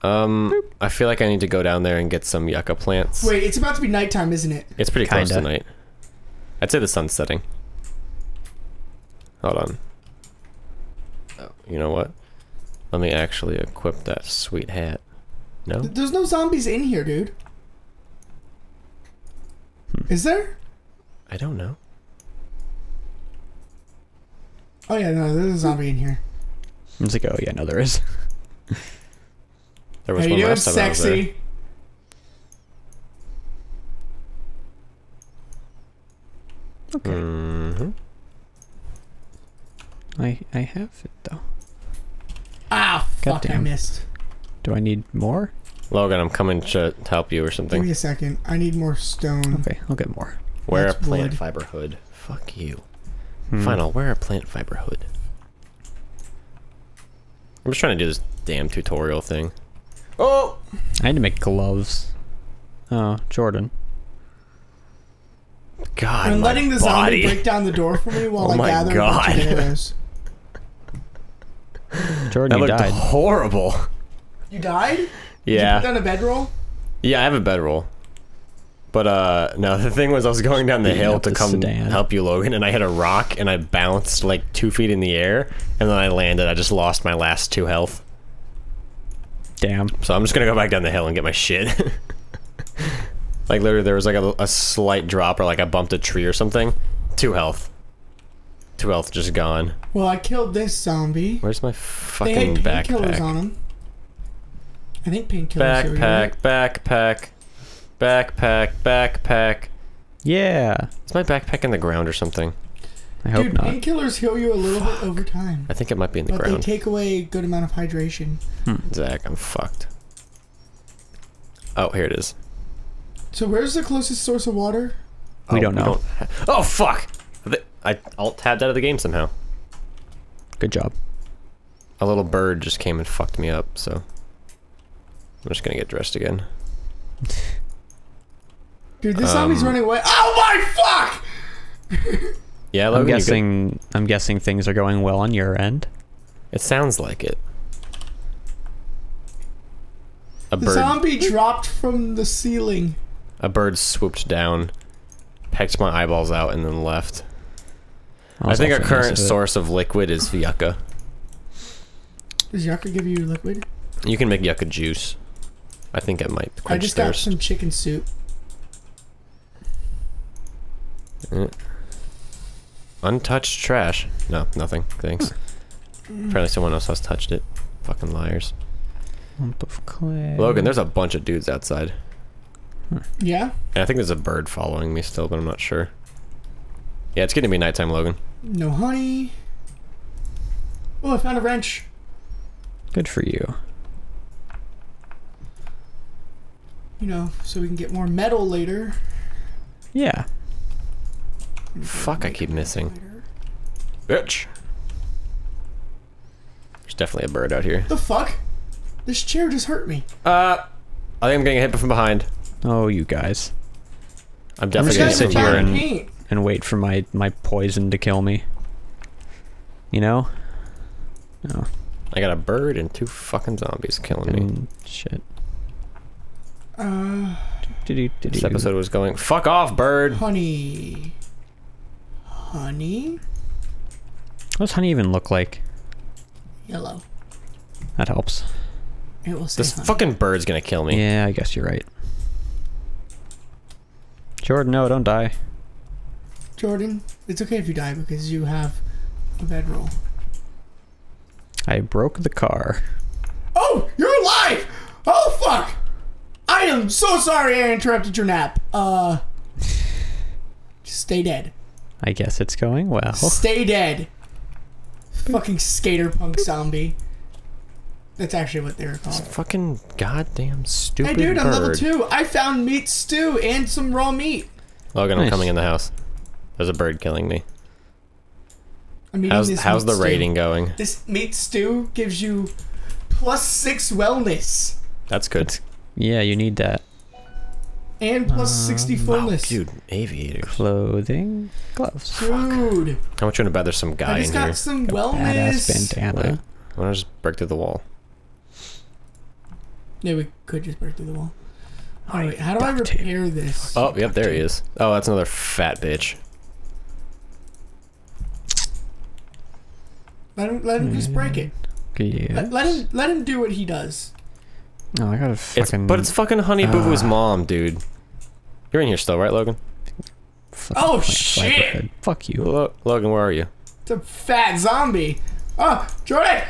Um, Boop. I feel like I need to go down there and get some yucca plants. Wait, it's about to be nighttime, isn't it? It's pretty Kinda. close to night. I'd say the sun's setting. Hold on. Oh, you know what? Let me actually equip that sweet hat. No? There's no zombies in here, dude. Hmm. Is there? I don't know. Oh yeah, no, there's a zombie in here. I was like, oh yeah, no, there is. There was How one you last doing, time sexy? I was there. Okay. Mm-hmm. I I have it though. Ah, fuck! Goddamn. I missed. Do I need more? Logan, I'm coming to help you or something. Give me a second. I need more stone. Okay, I'll get more. Wear That's a plant blood. fiber hood. Fuck you. Hmm. Fine, I'll wear a plant fiber hood. I'm just trying to do this damn tutorial thing. Oh! I had to make gloves. Oh, Jordan. God, I'm letting the zombie break down the door for me while oh I my gather God. potatoes. Jordan, that you died. Horrible. You died? Yeah. Did you put down a bedroll? Yeah, I have a bedroll. But, uh, no, the thing was I was going down the hill to come sedan. help you, Logan, and I hit a rock, and I bounced, like, two feet in the air, and then I landed. I just lost my last two health. Damn. So I'm just gonna go back down the hill and get my shit. Like, literally, there was, like, a, a slight drop, or, like, I bumped a tree or something. Two health. Two health just gone. Well, I killed this zombie. Where's my fucking they had painkillers on him. I think painkillers are right. Backpack, backpack. Backpack, backpack. Yeah. Is my backpack in the ground or something? I hope Dude, not. Dude, painkillers heal you a little Fuck. bit over time. I think it might be in the but ground. But they take away a good amount of hydration. Hmm. Zack, I'm fucked. Oh, here it is. So where's the closest source of water? We oh, don't know. We don't have... Oh, fuck! I alt-tabbed out of the game somehow. Good job. A little bird just came and fucked me up, so... I'm just gonna get dressed again. Dude, this um, zombie's running away. Oh my fuck! Yeah, Logan, I'm guessing. I'm guessing things are going well on your end. It sounds like it. A the bird. Zombie dropped from the ceiling. A bird swooped down, pecked my eyeballs out, and then left. I, I think our current source of liquid is yucca. Does yucca give you liquid? You can make yucca juice. I think it might. I just thirst. got some chicken soup. Mm. Untouched trash. No, nothing. Thanks. Apparently someone else has touched it. Fucking liars. Lump of clay. Logan, there's a bunch of dudes outside. Yeah? And I think there's a bird following me still, but I'm not sure. Yeah, it's getting to be nighttime, Logan. No honey. Oh, I found a wrench. Good for you. You know, so we can get more metal later. Yeah. Fuck, I keep missing. Bitch! There's definitely a bird out here. The fuck? This chair just hurt me. Uh, I think I'm getting hit from behind. Oh, you guys. I'm definitely gonna sit here and, and wait for my, my poison to kill me. You know? No. I got a bird and two fucking zombies killing me. Shit. Uh, this episode was going, fuck off, bird! Honey. Honey? What does honey even look like? Yellow. That helps. It will say this honey. Fucking bird's gonna kill me. Yeah, I guess you're right. Jordan, no, don't die. Jordan, it's okay if you die because you have a bedroll. I broke the car. Oh, you're alive! Oh, fuck! I am so sorry I interrupted your nap. Uh, stay dead. I guess it's going well. Stay dead. Fucking skater punk zombie. That's actually what they were called. Fucking goddamn stupid Hey dude, bird. I'm level two. I found meat stew and some raw meat. Logan, nice. I'm coming in the house. There's a bird killing me. I'm how's this how's the stew. rating going? This meat stew gives you plus six wellness. That's good. Yeah, you need that. And plus sixty fullness. Wow, dude, aviators. Clothing. Gloves. Dude. Fuck. How much you want to bet there's some guy in here? I just got some wellness. Bandana. Why don't I just break through the wall? Yeah, we could just break through the wall. Alright, how do I repair this? Oh, yep, there he is. Oh, that's another fat bitch. Let him, let him just break it. Yes. Let, let him, let him do what he does. No, I gotta fucking... It's, but it's fucking Honey Boo Boo's uh, mom, dude. You're in here still, right, Logan? Oh, like, shit! Like Fuck you. Lo Logan, where are you? It's a fat zombie. Oh, Jordan!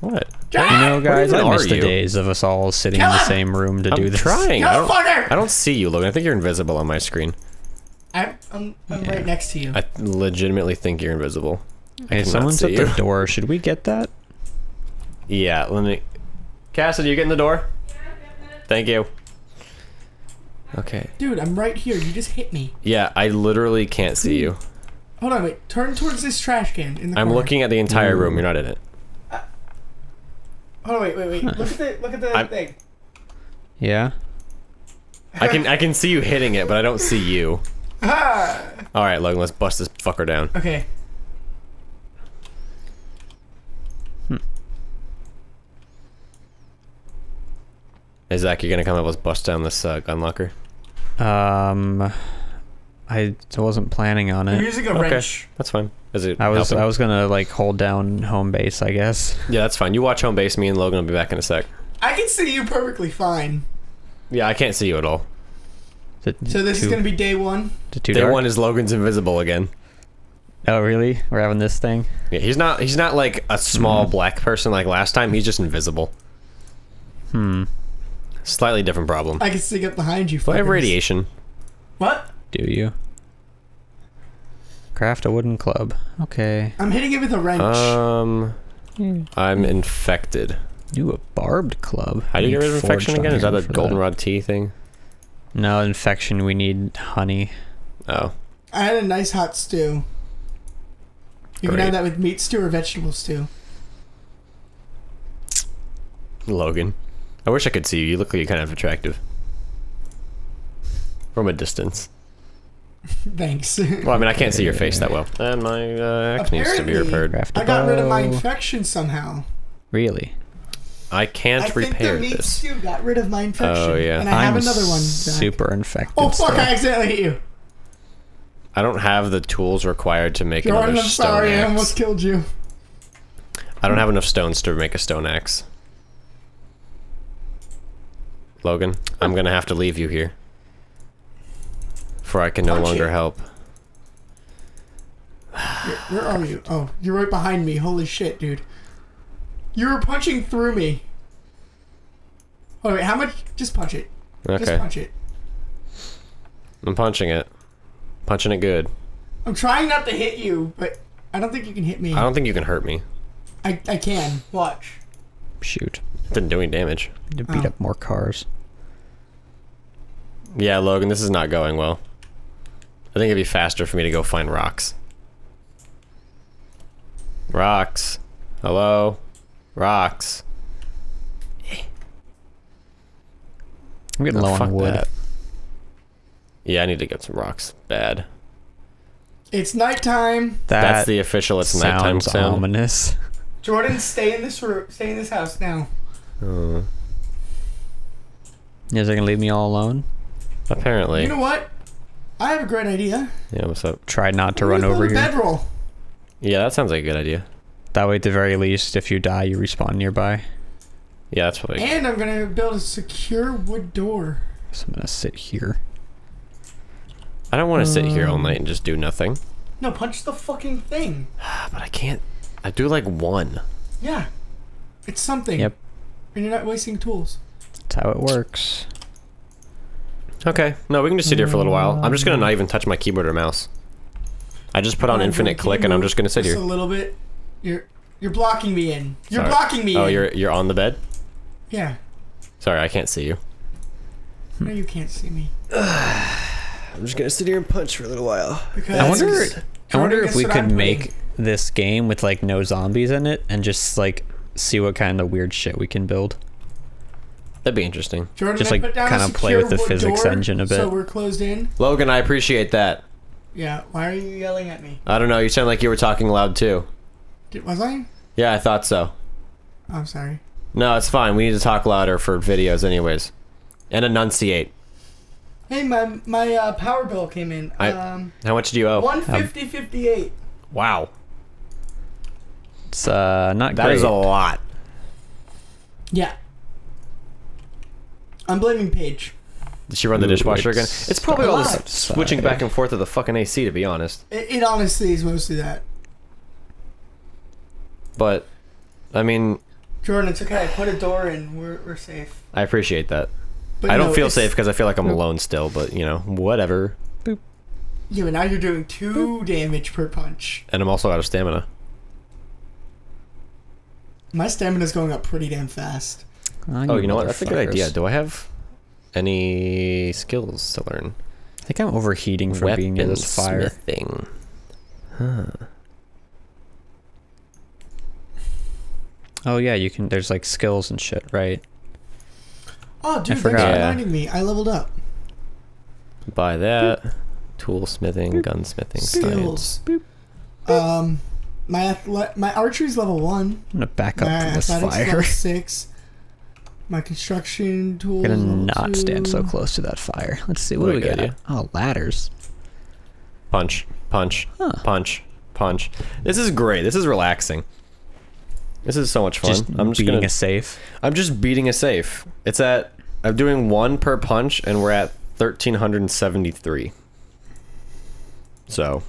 What? Jordan! You know, guys, I miss the days of us all sitting Kill in the him. same room to I'm do this. trying. I don't, I don't see you, Logan. I think you're invisible on my screen. I'm, I'm, I'm yeah. right next to you. I legitimately think you're invisible. Okay, I someone's at you. the door. Should we get that? Yeah, let me... Cassidy, you get in the door? Yeah, Thank you. Okay. Dude, I'm right here. You just hit me. Yeah, I literally can't see you. Hold on, wait. Turn towards this trash can in the I'm corner. Looking at the entire Ooh. room. You're not in it. Uh, Oh wait, wait, wait! Look at the look at the I'm, thing. Yeah. I can I can see you hitting it, but I don't see you. Ah. All right, Logan, let's bust this fucker down. Okay. Hmm. Hey, Zach, you gonna come up? Let's bust down this uh, gun locker. Um, I wasn't planning on it. You're using a okay. wrench. That's fine. Is it I was helping? I was gonna like hold down home base, I guess. Yeah, that's fine. You watch home base. Me and Logan will be back in a sec. I can see you perfectly fine. Yeah, I can't see you at all. So this too, is gonna be day one. Day dark? one is Logan's invisible again. Oh really? We're having this thing. Yeah, he's not. He's not like a small mm. black person like last time. He's just invisible. Hmm. Slightly different problem. I can sneak up behind you. Do I have radiation? What? Do you? Craft a wooden club. Okay. I'm hitting it with a wrench. Um, I'm infected. You a barbed club? How do you get rid of infection again? Is that a goldenrod tea thing? No, infection. We need honey. Oh. I had a nice hot stew. You Great. can have that with meat stew or vegetable stew. Logan, I wish I could see you. You look like you're kind of attractive. From a distance. Thanks. Well, I mean, I can't see your face that well. And my uh, acne needs to be repaired. I got rid of my infection somehow. Really? I can't I repair think the this. Meat stew got rid of my infection. Oh yeah. And I I'm have another one. Zach. Super infected. Oh fuck! Still. I accidentally hit you. I don't have the tools required to make Jordan, another I'm stone sorry, axe. I almost killed you. I don't have enough stones to make a stone axe. Logan, I'm gonna have to leave you here. For I can no Punch longer you. help. Where, where are you? Oh, you're right behind me. Holy shit, dude. You were punching through me. Oh, wait, how much? Just punch it. Okay. Just punch it. I'm punching it. Punching it good. I'm trying not to hit you, but I don't think you can hit me. I don't think you can hurt me. I, I can. Watch. Shoot. Didn't do any damage. To beat oh. up more cars. Yeah, Logan, this is not going well. I think it'd be faster for me to go find rocks. Rocks. Hello? Rocks. I'm getting oh, low on wood. That. Yeah, I need to get some rocks. Bad. It's nighttime. That That's the official it's nighttime sound. Ominous. Jordan, stay in this room. Stay in this house now. Uh, is they gonna leave me all alone? Apparently. You know what? I have a great idea. Yeah, what's up? Try not to We're run over here. Bedroll. Yeah, that sounds like a good idea. That way, at the very least, if you die, you respawn nearby. Yeah, that's probably. And I'm gonna build a secure wood door. So I'm gonna sit here. I don't want to um, sit here all night and just do nothing. No, punch the fucking thing. But I can't. I do like one. Yeah, it's something. Yep. And you're not wasting tools. That's how it works. Okay. No, we can just sit here for a little while. I'm just gonna not even touch my keyboard or mouse. I just put on oh, infinite click, and I'm just gonna sit here. Just a little bit. You're you're blocking me in. You're Sorry. blocking me oh, in. Oh, you're you're on the bed? Yeah. Sorry, I can't see you. No, you can't see me. I'm just gonna sit here and punch for a little while. Because I wonder I wonder if we could make this game with like no zombies in it and just like see what kind of weird shit we can build. That'd be interesting. Jordan, just like kind of play with the physics engine a bit. So we're closed in. Logan, I appreciate that. Yeah, why are you yelling at me? I don't know, you sound like you were talking loud too. Was I? Yeah, I thought so. I'm sorry. No, it's fine. We need to talk louder for videos anyways. And enunciate. Hey, my my uh, power bill came in. I, um, how much do you owe? one fifty fifty-eight. Wow. It's uh, not That great. is a lot. Yeah. I'm blaming Paige. Did she run the Ooh, dishwasher it's again? It's probably all this switching back and forth of the fucking A C, to be honest. It, it honestly is mostly that. But, I mean... Jordan, it's okay. I put a door in. We're, we're safe. I appreciate that. But I don't no, feel safe because I feel like I'm no. alone still, but, you know, whatever. Boop. Yeah, but now you're doing two Boop. damage per punch. And I'm also out of stamina. My stamina's going up pretty damn fast. Oh, oh you know what? That's a good idea. Do I have any skills to learn? I think I'm overheating from Weapon being in this fire. Smithing. Huh. Oh yeah, you can. There's like skills and shit, right? Oh, dude, I thanks forgot. for reminding me. I leveled up. Buy that. Boop. Tool smithing, Boop. gunsmithing, skills. Um, my my archery's level one. I'm gonna back up my to this fire. Level six. My construction tools. I'm gonna not two. stand so close to that fire. Let's see what, what do we got. Oh, ladders. Punch, punch, huh. punch, punch. This is great. This is relaxing. This is so much fun. Just I'm just beating gonna, a safe. I'm just beating a safe. It's at. I'm doing one per punch, and we're at one thousand three hundred seventy-three. So.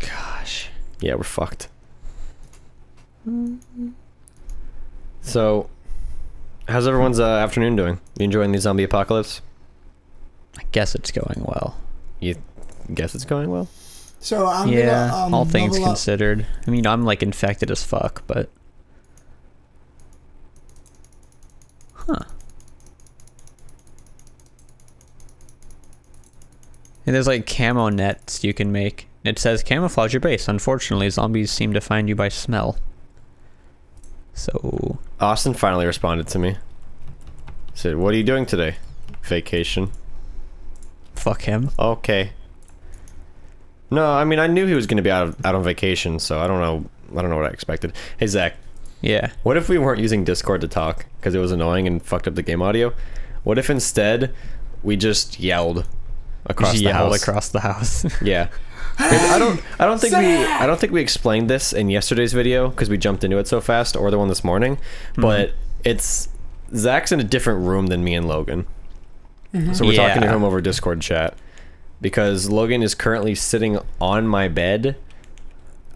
Gosh. Yeah, we're fucked. Mm-hmm. So, how's everyone's uh, afternoon doing? You enjoying the zombie apocalypse? I guess it's going well. You guess it's going well? So I'm yeah, gonna, um, all things considered. Up. I mean, I'm like infected as fuck, but. Huh. And there's like camo nets you can make. It says camouflage your base. Unfortunately, zombies seem to find you by smell. So Austin finally responded to me. He said, "What are you doing today?" Vacation. Fuck him. Okay. No, I mean I knew he was gonna be out of, out on vacation, so I don't know. I don't know what I expected. Hey Zach. Yeah. What if we weren't using Discord to talk because it was annoying and fucked up the game audio? What if instead we just yelled across just the yelled house? Across the house. Yeah. I don't. I don't think we. I don't think we explained this in yesterday's video because we jumped into it so fast, or the one this morning. Mm-hmm. But it's Zach's in a different room than me and Logan, mm-hmm. so we're yeah. talking to him over Discord chat because Logan is currently sitting on my bed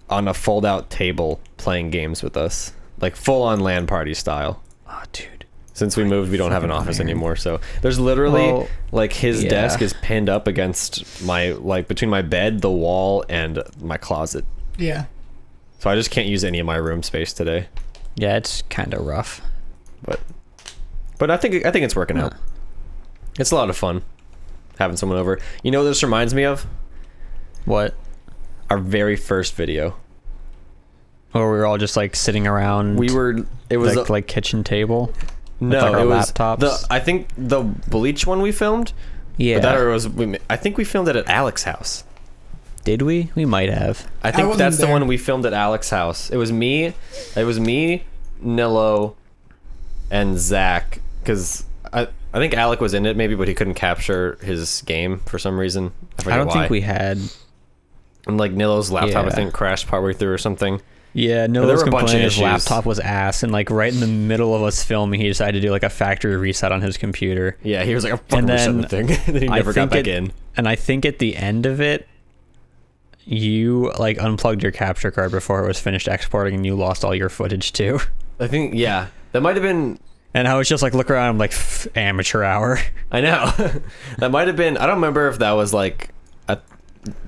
on a fold-out table playing games with us. Like full-on LAN party style. Oh, dude. Since we moved, we don't have an office weird. anymore, so there's literally well, like his yeah. desk is pinned up against my like between my bed, the wall, and my closet. Yeah. So I just can't use any of my room space today. Yeah, it's kind of rough. But, but I think I think it's working huh. out. It's a lot of fun having someone over. You know what this reminds me of? What? Our very first video. Where we were all just like sitting around. We were. It was like, a, like kitchen table. No, like our it was laptops. The, I think the bleach one we filmed. Yeah, but that was. We, I think we filmed it at Alex's house. Did we? We might have. I think I that's there. the one we filmed at Alex's house. It was me. It was me, Nilo, and Zach. Because I, I think Alec was in it maybe, but he couldn't capture his game for some reason. I, I don't why. think we had. And like Nilo's laptop, yeah. I think crashed partway through or something. Yeah, no, there were a bunch of issues. His laptop was ass, and like right in the middle of us filming, he decided to do like a factory reset on his computer. Yeah, he was like, "I'm fucking resetting the thing." Then he never got back in. And I think at the end of it, you like unplugged your capture card before it was finished exporting, and you lost all your footage too. I think, yeah, that might have been. And I was just like, look around, I'm like, amateur hour. I know. That might have been. I don't remember if that was like. A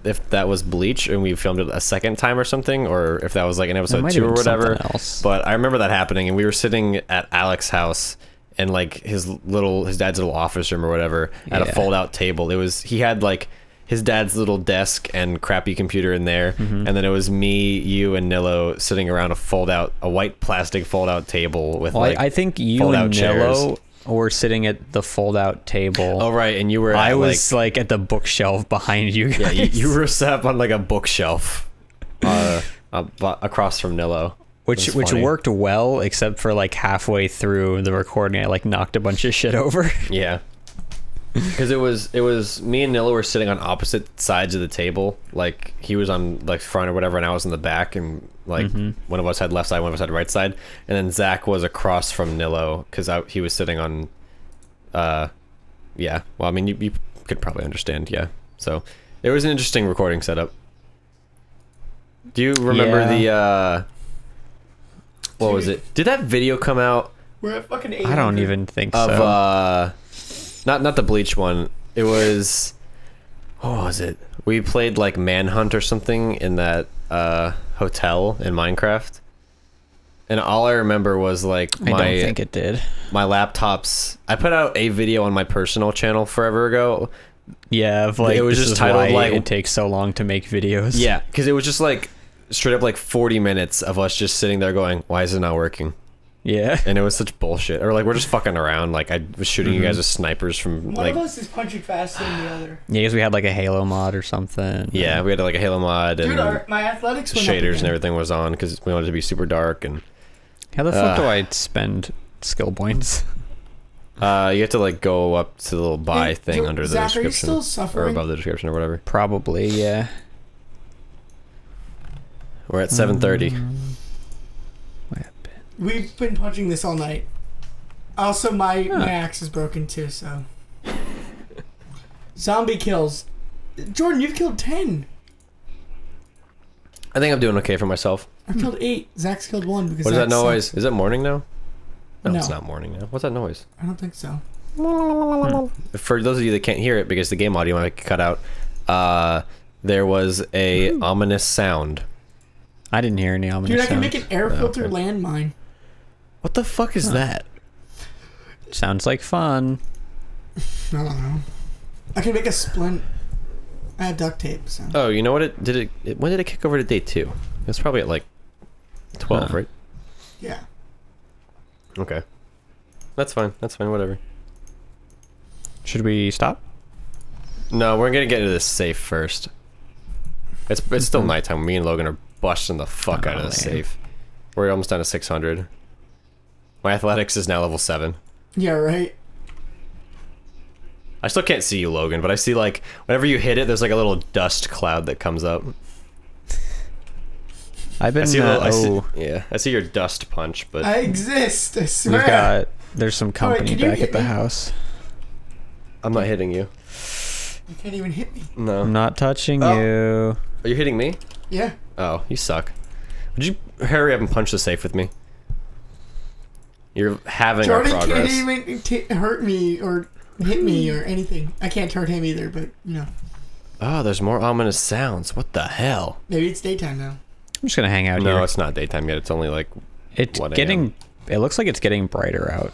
if that was bleach and we filmed it a second time or something, or if that was like an episode two or whatever else. But I remember that happening, and we were sitting at Alex's house and like his little his dad's little office room or whatever at yeah. a fold out table. It was he had like his dad's little desk and crappy computer in there, mm-hmm. and then it was me, you, and Nilo sitting around a fold out a white plastic fold out table with well, like I, I think you fold and Nilo were sitting at the fold out table. Oh right, and you were I at, was like, like at the bookshelf behind you guys. Yeah, you, you were set up on like a bookshelf uh, across from Nilo. Which which funny. worked well, except for like halfway through the recording I like knocked a bunch of shit over. Yeah. Cuz it was it was me and Nilo were sitting on opposite sides of the table. Like he was on like front or whatever and I was in the back, and like mm-hmm. one of us had left side, one of us had right side, and then Zach was across from Nilo cuz he was sitting on uh yeah. Well, I mean you, you could probably understand, yeah. So, it was an interesting recording setup. Do you remember yeah. the uh what Dude. was it? Did that video come out? We're at fucking eight hundred. I don't even think of, so. Of uh Not not the bleach one. It was what was it? We played like Manhunt or something in that uh, hotel in Minecraft, and all I remember was like my I don't think it did. My laptops. I put out a video on my personal channel forever ago. Yeah, of like it was just titled like it takes so long to make videos. Yeah, because it was just like straight up like forty minutes of us just sitting there going, "Why is it not working?" Yeah. And it was such bullshit. Or like, we're just fucking around. Like, I was shooting mm-hmm. you guys with snipers from, like... One of us is punching faster than the other. Yeah, because we had, like, a Halo mod or something. Yeah, we had, like, a Halo mod. Dude, and our, my athletics went shaders and everything was on, because we wanted it to be super dark, and... How the fuck uh, do I spend skill points? Uh, you have to, like, go up to the little buy hey, thing under Zach, the description. Are you still suffering? Or above the description or whatever. Probably, yeah. We're at seven thirty. Um, We've been punching this all night. Also, my, huh. my axe is broken, too, so... Zombie kills. Jordan, you've killed ten. I think I'm doing okay for myself. I've killed eight. Zach's killed one. Because what is that noise? Sucked. Is it morning now? No, no, it's not morning now. What's that noise? I don't think so. Hmm. For those of you that can't hear it, because the game audio I cut out, uh, there was a Ooh. ominous sound. I didn't hear any ominous sound. Dude, I can sounds. make an air filter oh, okay. landmine. What the fuck is huh. that? Sounds like fun. I don't know. I can make a splint. I have duct tape. So. Oh, you know what? It did it, it. When did it kick over to day two? It's probably at like twelve, huh. right? Yeah. Okay. That's fine. That's fine. Whatever. Should we stop? No, we're gonna get into this safe first. It's it's still nighttime. Me and Logan are busting the fuck oh, out of the safe. We're almost down to six hundred. My athletics is now level seven. Yeah, right. I still can't see you, Logan, but I see, like, whenever you hit it, there's like a little dust cloud that comes up. I've been. I see uh, little, I oh. see, yeah, I see your dust punch, but I exist. I swear. We've got. There's some company right, back at the me? house. I'm not hitting you. You can't even hit me. No, I'm not touching oh. you. Are you hitting me? Yeah. Oh, you suck. Would you hurry up and punch the safe with me? You're having Jordan our progress. Jordan can't even hurt me or hit me or anything. I can't hurt him either, but you know. Oh, there's more ominous sounds. What the hell? Maybe it's daytime now. I'm just gonna hang out no, here. No, it's not daytime yet. It's only like it's getting. It looks like it's getting brighter out.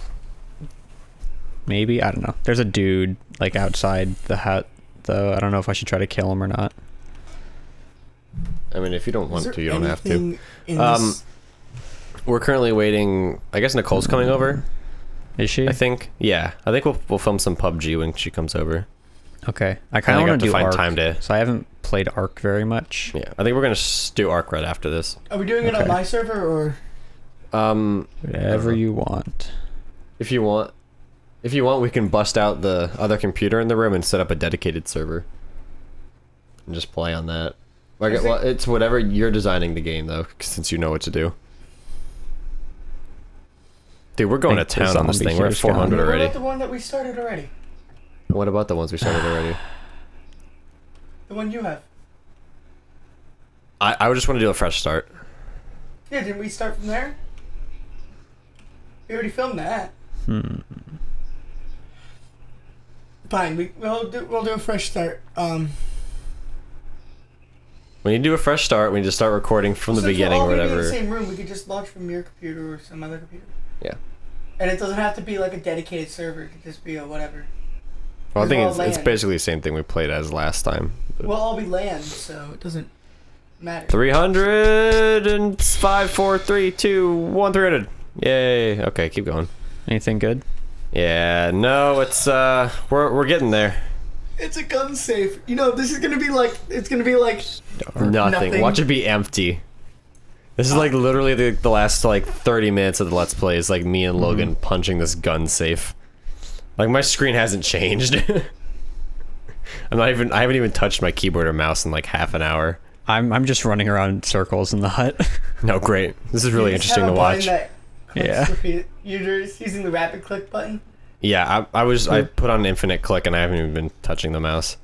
Maybe I don't know. There's a dude like outside the hut, though. I don't know if I should try to kill him or not. I mean, if you don't want to, you don't have to. Um, we're currently waiting. I guess Nicole's coming over. Is she? I think. Yeah, I think we'll we'll film some P U B G when she comes over. Okay, I kind of want to find time to. So I haven't played Ark very much. Yeah, I think we're gonna do Ark right after this. Are we doing it okay. on my server or? Um, whatever you want. If you want, if you want, we can bust out the other computer in the room and set up a dedicated server. And just play on that. Like, well, it's whatever you're designing the game though, since you know what to do. Dude, we're going to town on this thing. We're at four hundred already. What about the one that we started already? What about the ones we started already? The one you have. I, I just want to do a fresh start. Yeah, didn't we start from there? We already filmed that. Hmm. Fine, we, we'll, do, we'll do a fresh start. Um, when you do a fresh start, we need to start recording from so the beginning or whatever. If we're all in the same room, we could just launch from your computer or some other computer. Yeah. And it doesn't have to be like a dedicated server. It could just be a whatever. Well, I think it's, it's basically the same thing we played as last time. But. We'll all be land, so it doesn't matter. three hundred and five, four, three, two, one, three hundred. Yay. Okay, keep going. Anything good? Yeah, no, it's, uh, we're, we're getting there. It's a gun safe. You know, this is gonna be like, it's gonna be like... Nothing. nothing. Watch it be empty. This is like literally the, the last, like, thirty minutes of the Let's Play is like me and Logan mm-hmm. punching this gun safe. Like, my screen hasn't changed. I'm not even- I haven't even touched my keyboard or mouse in like half an hour. I'm- I'm just running around in circles in the hut. No, great. This is really you interesting to watch. That yeah. Repeat. You're just using the rapid click button? Yeah, I- I was- I put on infinite click and I haven't even been touching the mouse.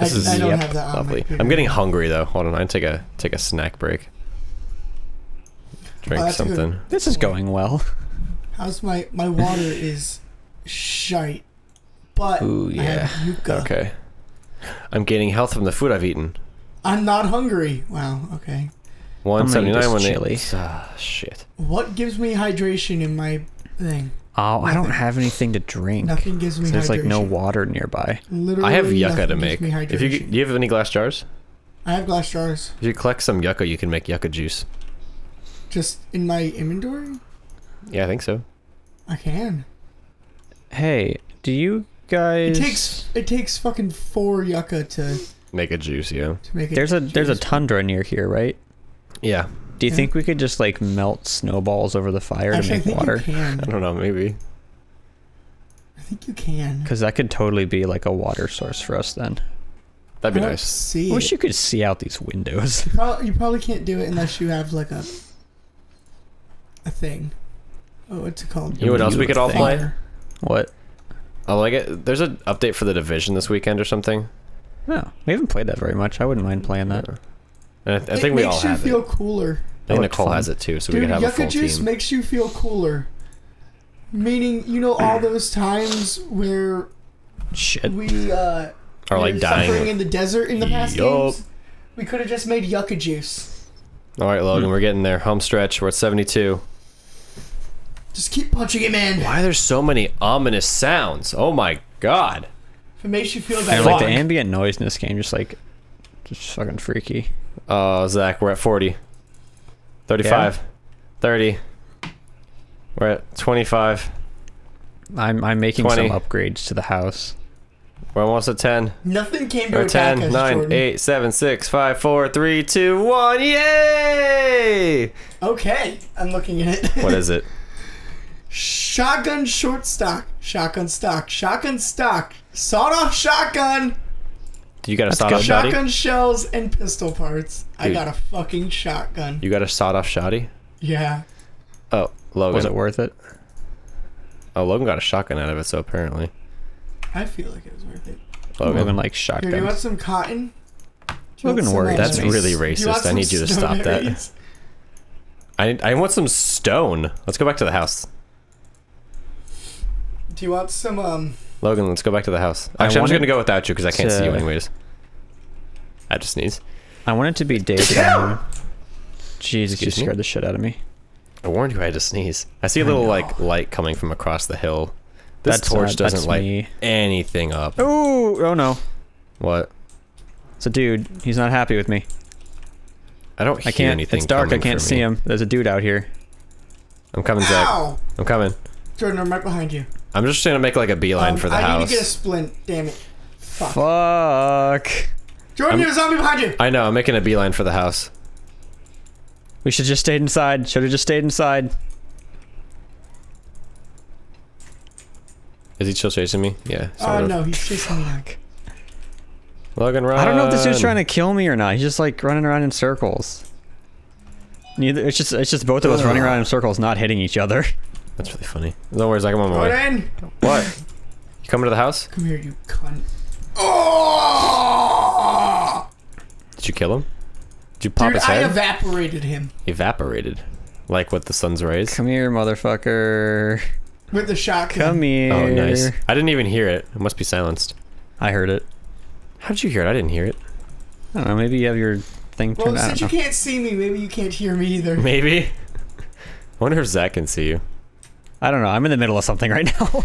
This I, is- I don't yep, have that on lovely. I'm getting hungry though. Hold on, I take a- take a snack break. Drink oh, something. Good. This is going well. How's my my water is shite, but ooh, yeah. I have yucca. Okay, I'm gaining health from the food I've eaten. I'm not hungry. Wow. Okay. One seventy nine. One chili. Ah, shit. What gives me hydration in my thing? Oh, nothing. I don't have anything to drink. Nothing gives me. So there's hydration. There's like no water nearby. Literally, I have yucca to make. If you do, you have any glass jars? I have glass jars. If you collect some yucca, you can make yucca juice. Just in my inventory? Yeah, I think so. I can. Hey, do you guys... It takes it takes fucking four yucca to... Make a juice, yeah. To make a there's a, juice. There's a tundra near here, right? Yeah. Do you yeah. think we could just, like, melt snowballs over the fire Actually, to make I think water? You can. I don't know, maybe. I think you can. Because that could totally be, like, a water source for us then. That'd be I nice. See I wish it. you could see out these windows. You probably, you probably can't do it unless you have, like, a... a thing. Oh, what's it called? You know what else we could all play? What? I like it. There's an update for The Division this weekend or something. No, we haven't played that very much. I wouldn't mind playing that. And I, th I think we all have it. It makes you feel cooler. I think Nicole has it too, so we can have a full team. Yucca juice makes you feel cooler. Meaning, you know, all those times where shit we uh, are like dying in the desert in the past games. We could have just made yucca juice. All right, Logan, mm. we're getting there. Home stretch. We're at seventy-two. Just keep punching him in. Why are there so many ominous sounds? Oh my god. If it makes you feel bad. Like the ambient noise in this game, just like, just fucking freaky. Oh, uh, Zach, we're at forty. thirty-five. Yeah. thirty. We're at twenty-five. I'm I'm making twenty. Some upgrades to the house. We're almost at ten. Nothing came to attack us, Jordan. ten, nine, eight, seven, six, five, four, three, two, one. Yay! Okay, I'm looking at it. What is it? Shotgun short stock, shotgun stock, shotgun stock, sawed-off shotgun. You got a sawed-off shotty? Shotgun shells and pistol parts. Dude, I got a fucking shotgun. You got a sawed-off shotty? Yeah. Oh, Logan. Was it worth it? Oh, Logan got a shotgun out of it, so apparently. I feel like it was worth it. Logan, Logan likes shotguns. Here, you want some cotton? Logan works. That's really racist. I need you to stop that. I I want some stone. Let's go back to the house. Do you want some, um... Logan, let's go back to the house. Actually, I'm just gonna go without you, because I can't see you anyways. I just sneeze. I want it to be daytime. Jesus, you scared the shit out of me. I warned you I had to sneeze. I see a little, like, light coming from across the hill. This torch doesn't light anything up. Oh, oh no. What? It's a dude. He's not happy with me. I don't hear anything. It's dark, I can't see him. There's a dude out here. I'm coming, Zach. I'm coming. Jordan, I'm right behind you. I'm just trying to make like a beeline um, for the I house. I need to get a splint, damn it. Fuck. Fuck. Jordan, there's a zombie behind you! I know, I'm making a beeline for the house. We should just stayed inside. Should have just stayed inside. Is he still chasing me? Yeah. Oh uh, no, he's chasing me. Fuck. Logan, run. I don't know if this dude's trying to kill me or not. He's just like running around in circles. Neither. It's just, it's just both of us running around in circles, not hitting each other. That's really funny. Don't worry, Zach, I'm on my way. What? You coming to the house? Come here, you cunt. Oh! Did you kill him? Did you pop Dude, his head? I evaporated him. Evaporated? Like with the sun's rays? Come here, motherfucker. With the shotgun. Come here. Oh, nice. I didn't even hear it. It must be silenced. I heard it. How did you hear it? I didn't hear it. I don't know, maybe you have your thing turned on. Well, since you can't see me, maybe you can't hear me either. Maybe? I wonder if Zach can see you. I don't know. I'm in the middle of something right now.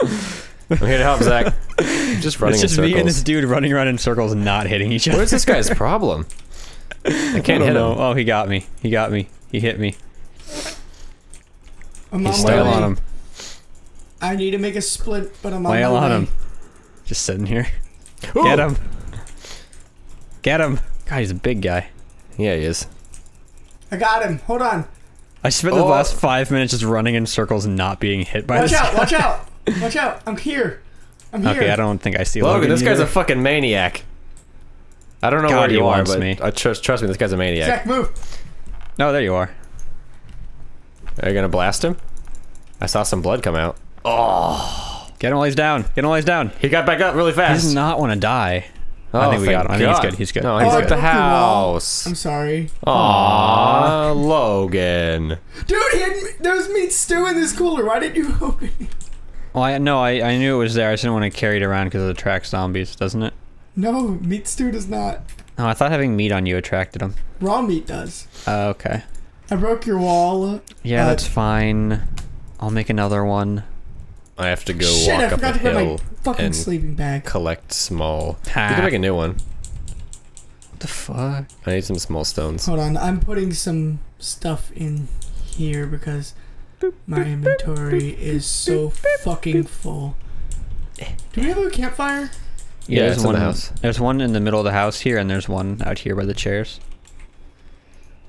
I'm here to help, Zach. I'm just running it's just in circles. Me and this dude running around in circles and not hitting each other. What is this guy's problem? I can't I hit know. him. Oh, he got me. He got me. He hit me. I'm He's still on him. I need to make a split, but I'm on my on way. him. Just sitting here. Ooh. Get him. Get him. God, he's a big guy. Yeah, he is. I got him. Hold on. I spent oh. the last five minutes just running in circles and not being hit by watch this out, guy. Watch out! Watch out! Watch out! I'm here! I'm here! Okay, I don't think I see Logan. Logan, this either. guy's a fucking maniac. I don't know God, where you are, but me. I trust, trust me, this guy's a maniac. Zach, move! No, there you are. Are you gonna blast him? I saw some blood come out. Oh! Get him while he's down! Get him while he's down! He got back up really fast! He does not want to die. Oh, I think we got him. I think he's good. He's good. No, he's oh, at the house. I'm sorry. Aww, Logan. Dude, he had, there was meat stew in this cooler. Why didn't you open it? Well, I, no, I, I knew it was there. I just didn't want to carry it around because it attracts zombies, doesn't it? No, meat stew does not. Oh, I thought having meat on you attracted them. Raw meat does. Uh, okay. I broke your wall. Yeah, uh, that's fine. I'll make another one. I have to go Shit, walk up the hill my fucking and sleeping bag. collect small. Ha. You can make a new one. What the fuck? I need some small stones. Hold on, I'm putting some stuff in here because my inventory is so fucking full. Do we have a campfire? Yeah, yeah, there's one in the house. There's one in the middle of the house here, and there's one out here by the chairs.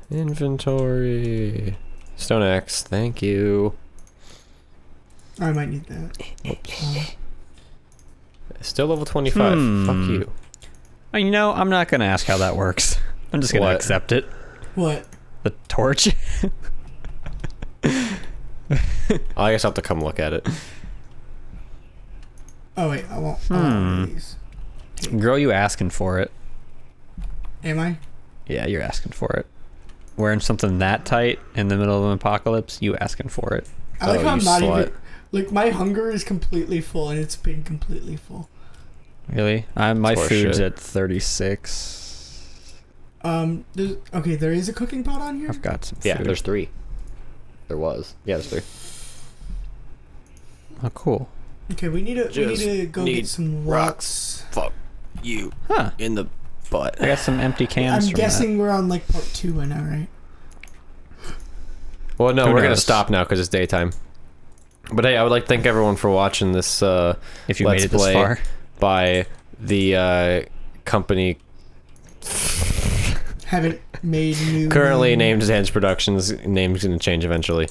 Inventory. Stone axe, thank you. I might need that. Uh, Still level twenty-five. Hmm. Fuck you. Oh, you know, I'm not gonna ask how that works. I'm just gonna what? accept it. What? The torch? I guess I'll have to come look at it. Oh wait, I won't. Hmm. Oh, girl, you asking for it? Am I? Yeah, you're asking for it. Wearing something that tight in the middle of an apocalypse, you asking for it? I like oh, how I'm not slut. even. Like my hunger is completely full, and it's been completely full. Really? I'm my Poor food's shit. at thirty-six. Um. Okay, there is a cooking pot on here. I've got some. Yeah, food. there's three. There was. Yeah, there's three. Oh, cool. Okay, we need to we need to go need get some rocks. rocks. Fuck you. Huh. In the butt. I got some empty cans. I'm from guessing that. we're on like part two by now, right? Well, no, Who we're knows? gonna stop now because it's daytime. But hey, I would like to thank everyone for watching this. Uh, if you let's made it play this far, by the uh, company. Haven't made new. Currently named Zange Productions. Name's gonna change eventually.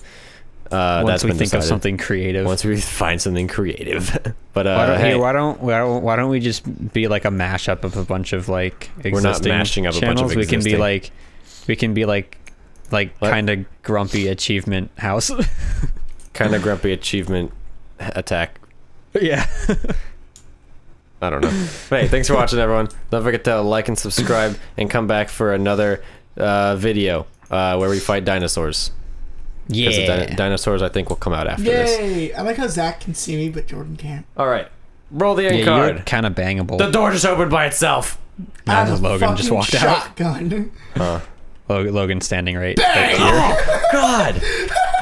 Uh, once that's we think decided. of something creative. Once we find something creative, but uh, why don't, hey, hey, why don't why don't we just be like a mashup of a bunch of like existing we're not mashing up channels? A bunch of existing. We can be like, we can be like, like kind of grumpy achievement house, kind of grumpy achievement attack. Yeah, I don't know. But hey, thanks for watching, everyone. Don't forget to like and subscribe, and come back for another uh, video uh, where we fight dinosaurs. Yeah, the din dinosaurs I think will come out after Yay. this. Yay! I like how Zach can see me, but Jordan can't. All right, roll the end yeah, card. Kind of bangable. The door just opened by itself. I have Logan a just walked shotgun. out. Huh. Logan standing right. Bang! Right here. Oh God!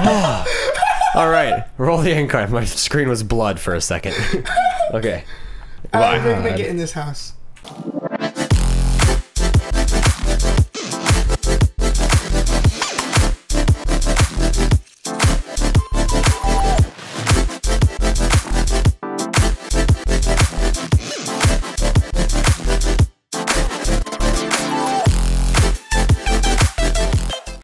Oh. All right, roll the end card. My screen was blood for a second. Okay. I'm gonna get in this house.